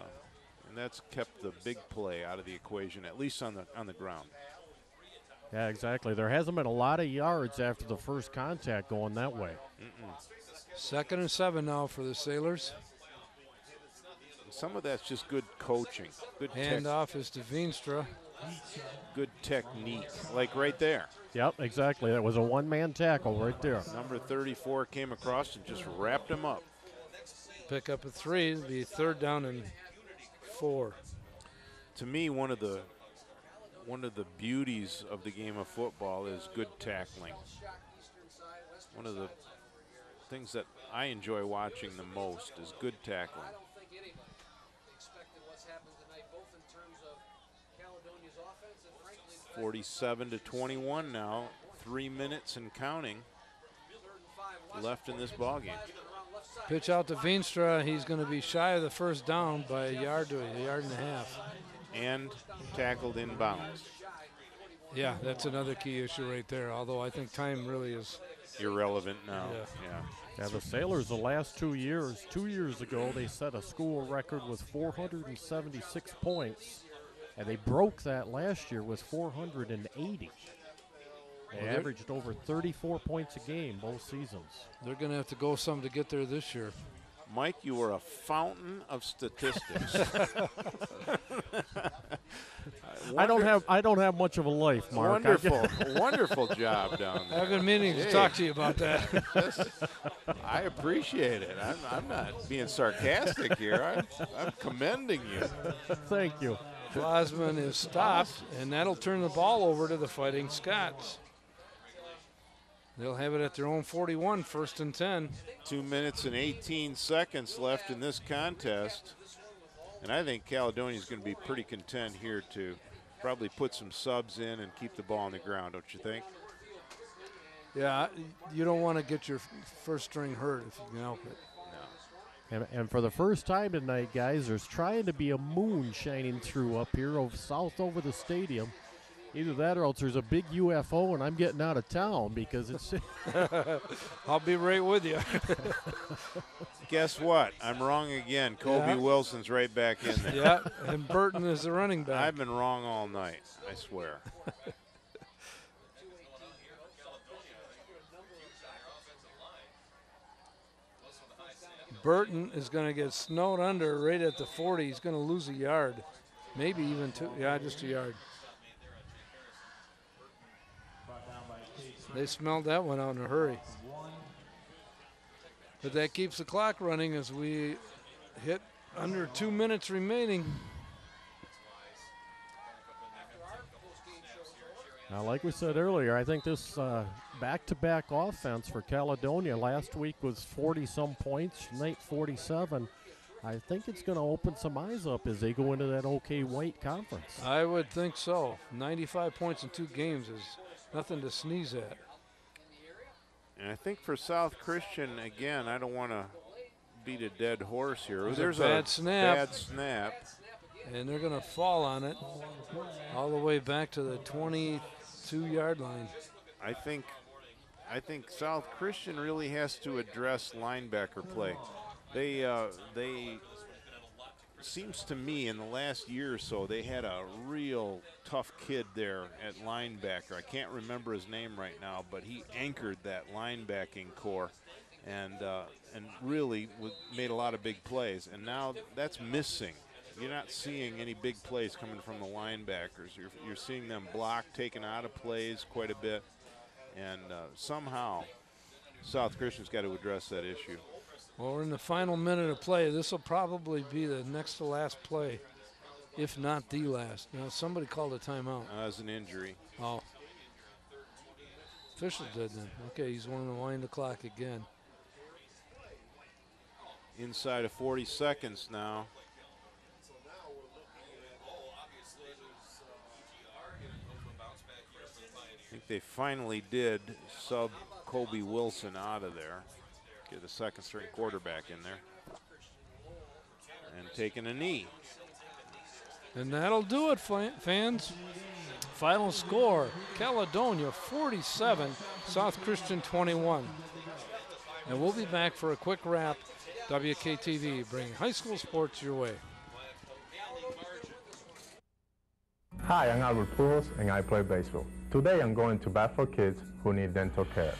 and that's kept the big play out of the equation, at least on the on the ground. Yeah, exactly. There hasn't been a lot of yards after the first contact going that way. Mm-mm. Second and seven now for the Sailors. Some of that's just good coaching. Good handoff is to Veenstra. Good technique, like right there. Yep, exactly. That was a one-man tackle right there. Number thirty-four came across and just wrapped him up. Pick up a three, the third down and four. To me, one of the one of the beauties of the game of football is good tackling. One of the things that I enjoy watching the most is good tackling. forty-seven to twenty-one now, three minutes and counting left in this ballgame. Pitch out to Veenstra. He's going to be shy of the first down by a yard to a yard and a half. And tackled inbounds. Yeah, that's another key issue right there, although I think time really is irrelevant now. Yeah. Yeah. Yeah, the Sailors the last two years, two years ago, they set a school record with four hundred seventy-six points. And they broke that last year with four hundred eighty. They well, averaged over thirty-four points a game both seasons. They're going to have to go some to get there this year. Mike, you are a fountain of statistics. I, I don't have I don't have much of a life, Mark. Wonderful, wonderful job down there. I've been meaning to talk to you about that. That's, I appreciate it. I'm, I'm not being sarcastic here. I'm, I'm commending you. Thank you. Plasman is stopped, and that'll turn the ball over to the Fighting Scots. They'll have it at their own forty-one, first and ten. Two minutes and eighteen seconds left in this contest. And I think Caledonia's going to be pretty content here to probably put some subs in and keep the ball on the ground, don't you think? Yeah, you don't want to get your first string hurt if you can help it. And, and for the first time tonight, guys, there's trying to be a moon shining through up here over, south over the stadium. Either that or else there's a big U F O and I'm getting out of town because it's... I'll be right with you. Guess what? I'm wrong again. Colby yeah. Wilson's right back in there. Yeah, and Burton is the running back. I've been wrong all night, I swear. Burton is going to get snowed under right at the forty. He's going to lose a yard, maybe even two. Yeah, just a yard. They smelled that one out in a hurry. But that keeps the clock running as we hit under two minutes remaining. Now, like we said earlier, I think this back-to-back uh, -back offense for Caledonia last week was forty-some points, tonight forty-seven. I think it's going to open some eyes up as they go into that OK White conference. I would think so. ninety-five points in two games is nothing to sneeze at. And I think for South Christian, again, I don't want to beat a dead horse here. There's, There's a bad a snap. Bad snap. And they're going to fall on it all the way back to the twenty-two yard line. I think I think South Christian really has to address linebacker play. They uh, they seems to me in the last year or so they had a real tough kid there at linebacker. I can't remember his name right now, but he anchored that linebacking core and uh, and really made a lot of big plays. And now that's missing. You're not seeing any big plays coming from the linebackers. You're, you're seeing them block, taken out of plays quite a bit. And uh, somehow, South Christian's got to address that issue. Well, we're in the final minute of play. This will probably be the next to last play, if not the last. Now, somebody called a timeout. Uh, that was an injury. Oh. Official did then. Okay, he's wanting to wind the clock again. Inside of forty seconds now. I think they finally did sub Colby Wilson out of there. Get the second string quarterback in there. And taking a knee. And that'll do it, fans. Final score, Caledonia forty-seven, South Christian twenty-one. And we'll be back for a quick wrap. W K T V, bringing high school sports your way. Hi, I'm Albert Pujols, and I play baseball. Today I'm going to bat for kids who need dental care.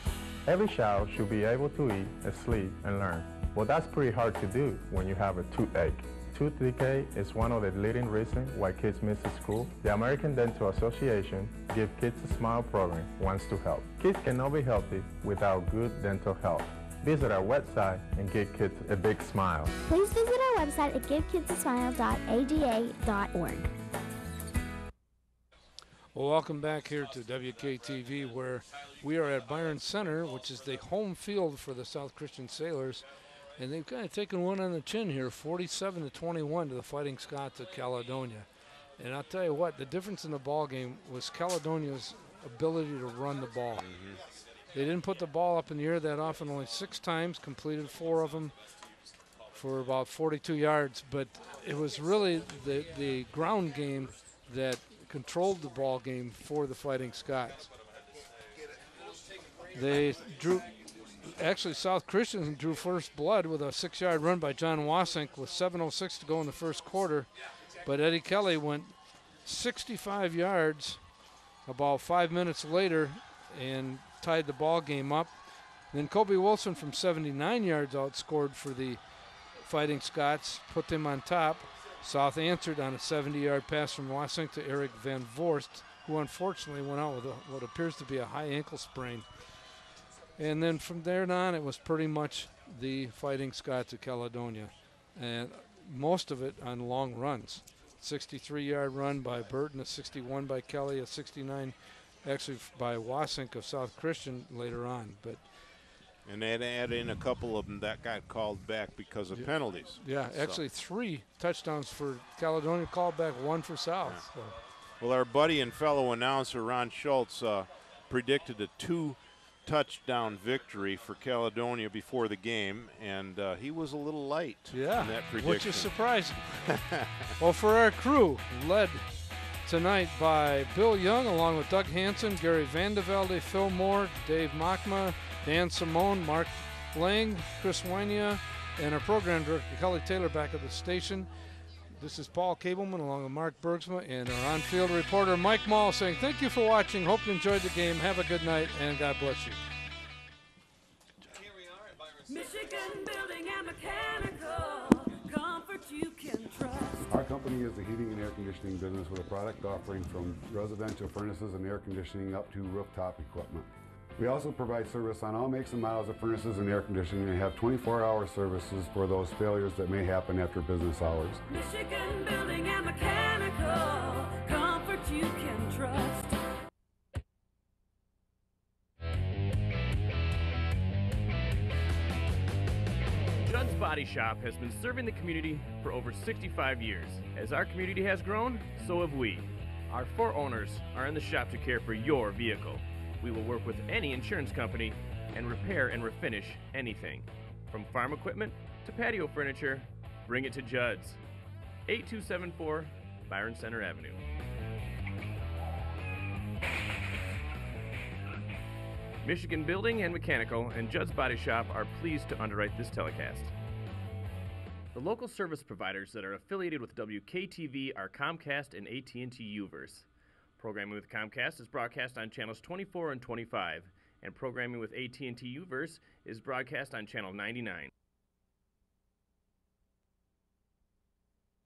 Every child should be able to eat, sleep, and learn. Well, that's pretty hard to do when you have a toothache. Tooth decay is one of the leading reasons why kids miss school. The American Dental Association Give Kids a Smile program wants to help. Kids cannot be healthy without good dental health. Visit our website and give kids a big smile. Please visit our website at give kids a smile dot A D A dot org. Well, welcome back here to W K T V, where we are at Byron Center, which is the home field for the South Christian Sailors. And they've kind of taken one on the chin here, forty-seven to twenty-one to the Fighting Scots of Caledonia. And I'll tell you what, the difference in the ball game was Caledonia's ability to run the ball. Mm-hmm. They didn't put the ball up in the air that often, only six times, completed four of them for about forty-two yards. But it was really the, the ground game that controlled the ball game for the Fighting Scots. They drew... Actually, South Christian drew first blood with a six-yard run by John Wassink with seven oh six to go in the first quarter. But Eddie Kelly went sixty-five yards about five minutes later and tied the ball game up. And then Colby Wilson from seventy-nine yards outscored for the Fighting Scots, put them on top. South answered on a seventy-yard pass from Wassink to Eric Van Voorst, who unfortunately went out with a, what appears to be a high ankle sprain. And then from there on, it was pretty much the Fighting Scots of Caledonia, and most of it on long runs. sixty-three-yard run by Burton, a sixty-one by Kelly, a sixty-nine actually by Wassink of South Christian later on. But and they'd add in a couple of them that got called back because of yeah, penalties. Yeah, so. Actually three touchdowns for Caledonia called back, one for South. Yeah. So. Well, our buddy and fellow announcer Ron Schultz uh, predicted a two touchdown victory for Caledonia before the game, and uh, he was a little light yeah, in that prediction. Which is surprising. Well, for our crew, led tonight by Bill Young, along with Doug Hansen, Gary Vandervelde, Phil Moore, Dave Monkma, Dan Simone, Mark Lang, Chris Wynia, and our program director, Kelly Taylor, back at the station. This is Paul Cableman, along with Mark Bergsman, and our on-field reporter, Mike Mall, saying thank you for watching. Hope you enjoyed the game. Have a good night, and God bless you. Here we are at Byron Michigan Building and Mechanical, comfort you can trust. Our company is the heating and air conditioning business with a product offering from residential furnaces and air conditioning up to rooftop equipment. We also provide service on all makes and models of furnaces and air conditioning and have twenty-four hour services for those failures that may happen after business hours. Michigan Building and Mechanical, comfort you can trust. Judd's Body Shop has been serving the community for over sixty-five years. As our community has grown, so have we. Our four owners are in the shop to care for your vehicle. We will work with any insurance company and repair and refinish anything. From farm equipment to patio furniture, bring it to Judd's. eight two seven four Byron Center Avenue. Michigan Building and Mechanical and Judd's Body Shop are pleased to underwrite this telecast. The local service providers that are affiliated with W K T V are Comcast and A T and T Uverse. Programming with Comcast is broadcast on channels twenty-four and twenty-five, and programming with A T and T Uverse is broadcast on channel ninety-nine.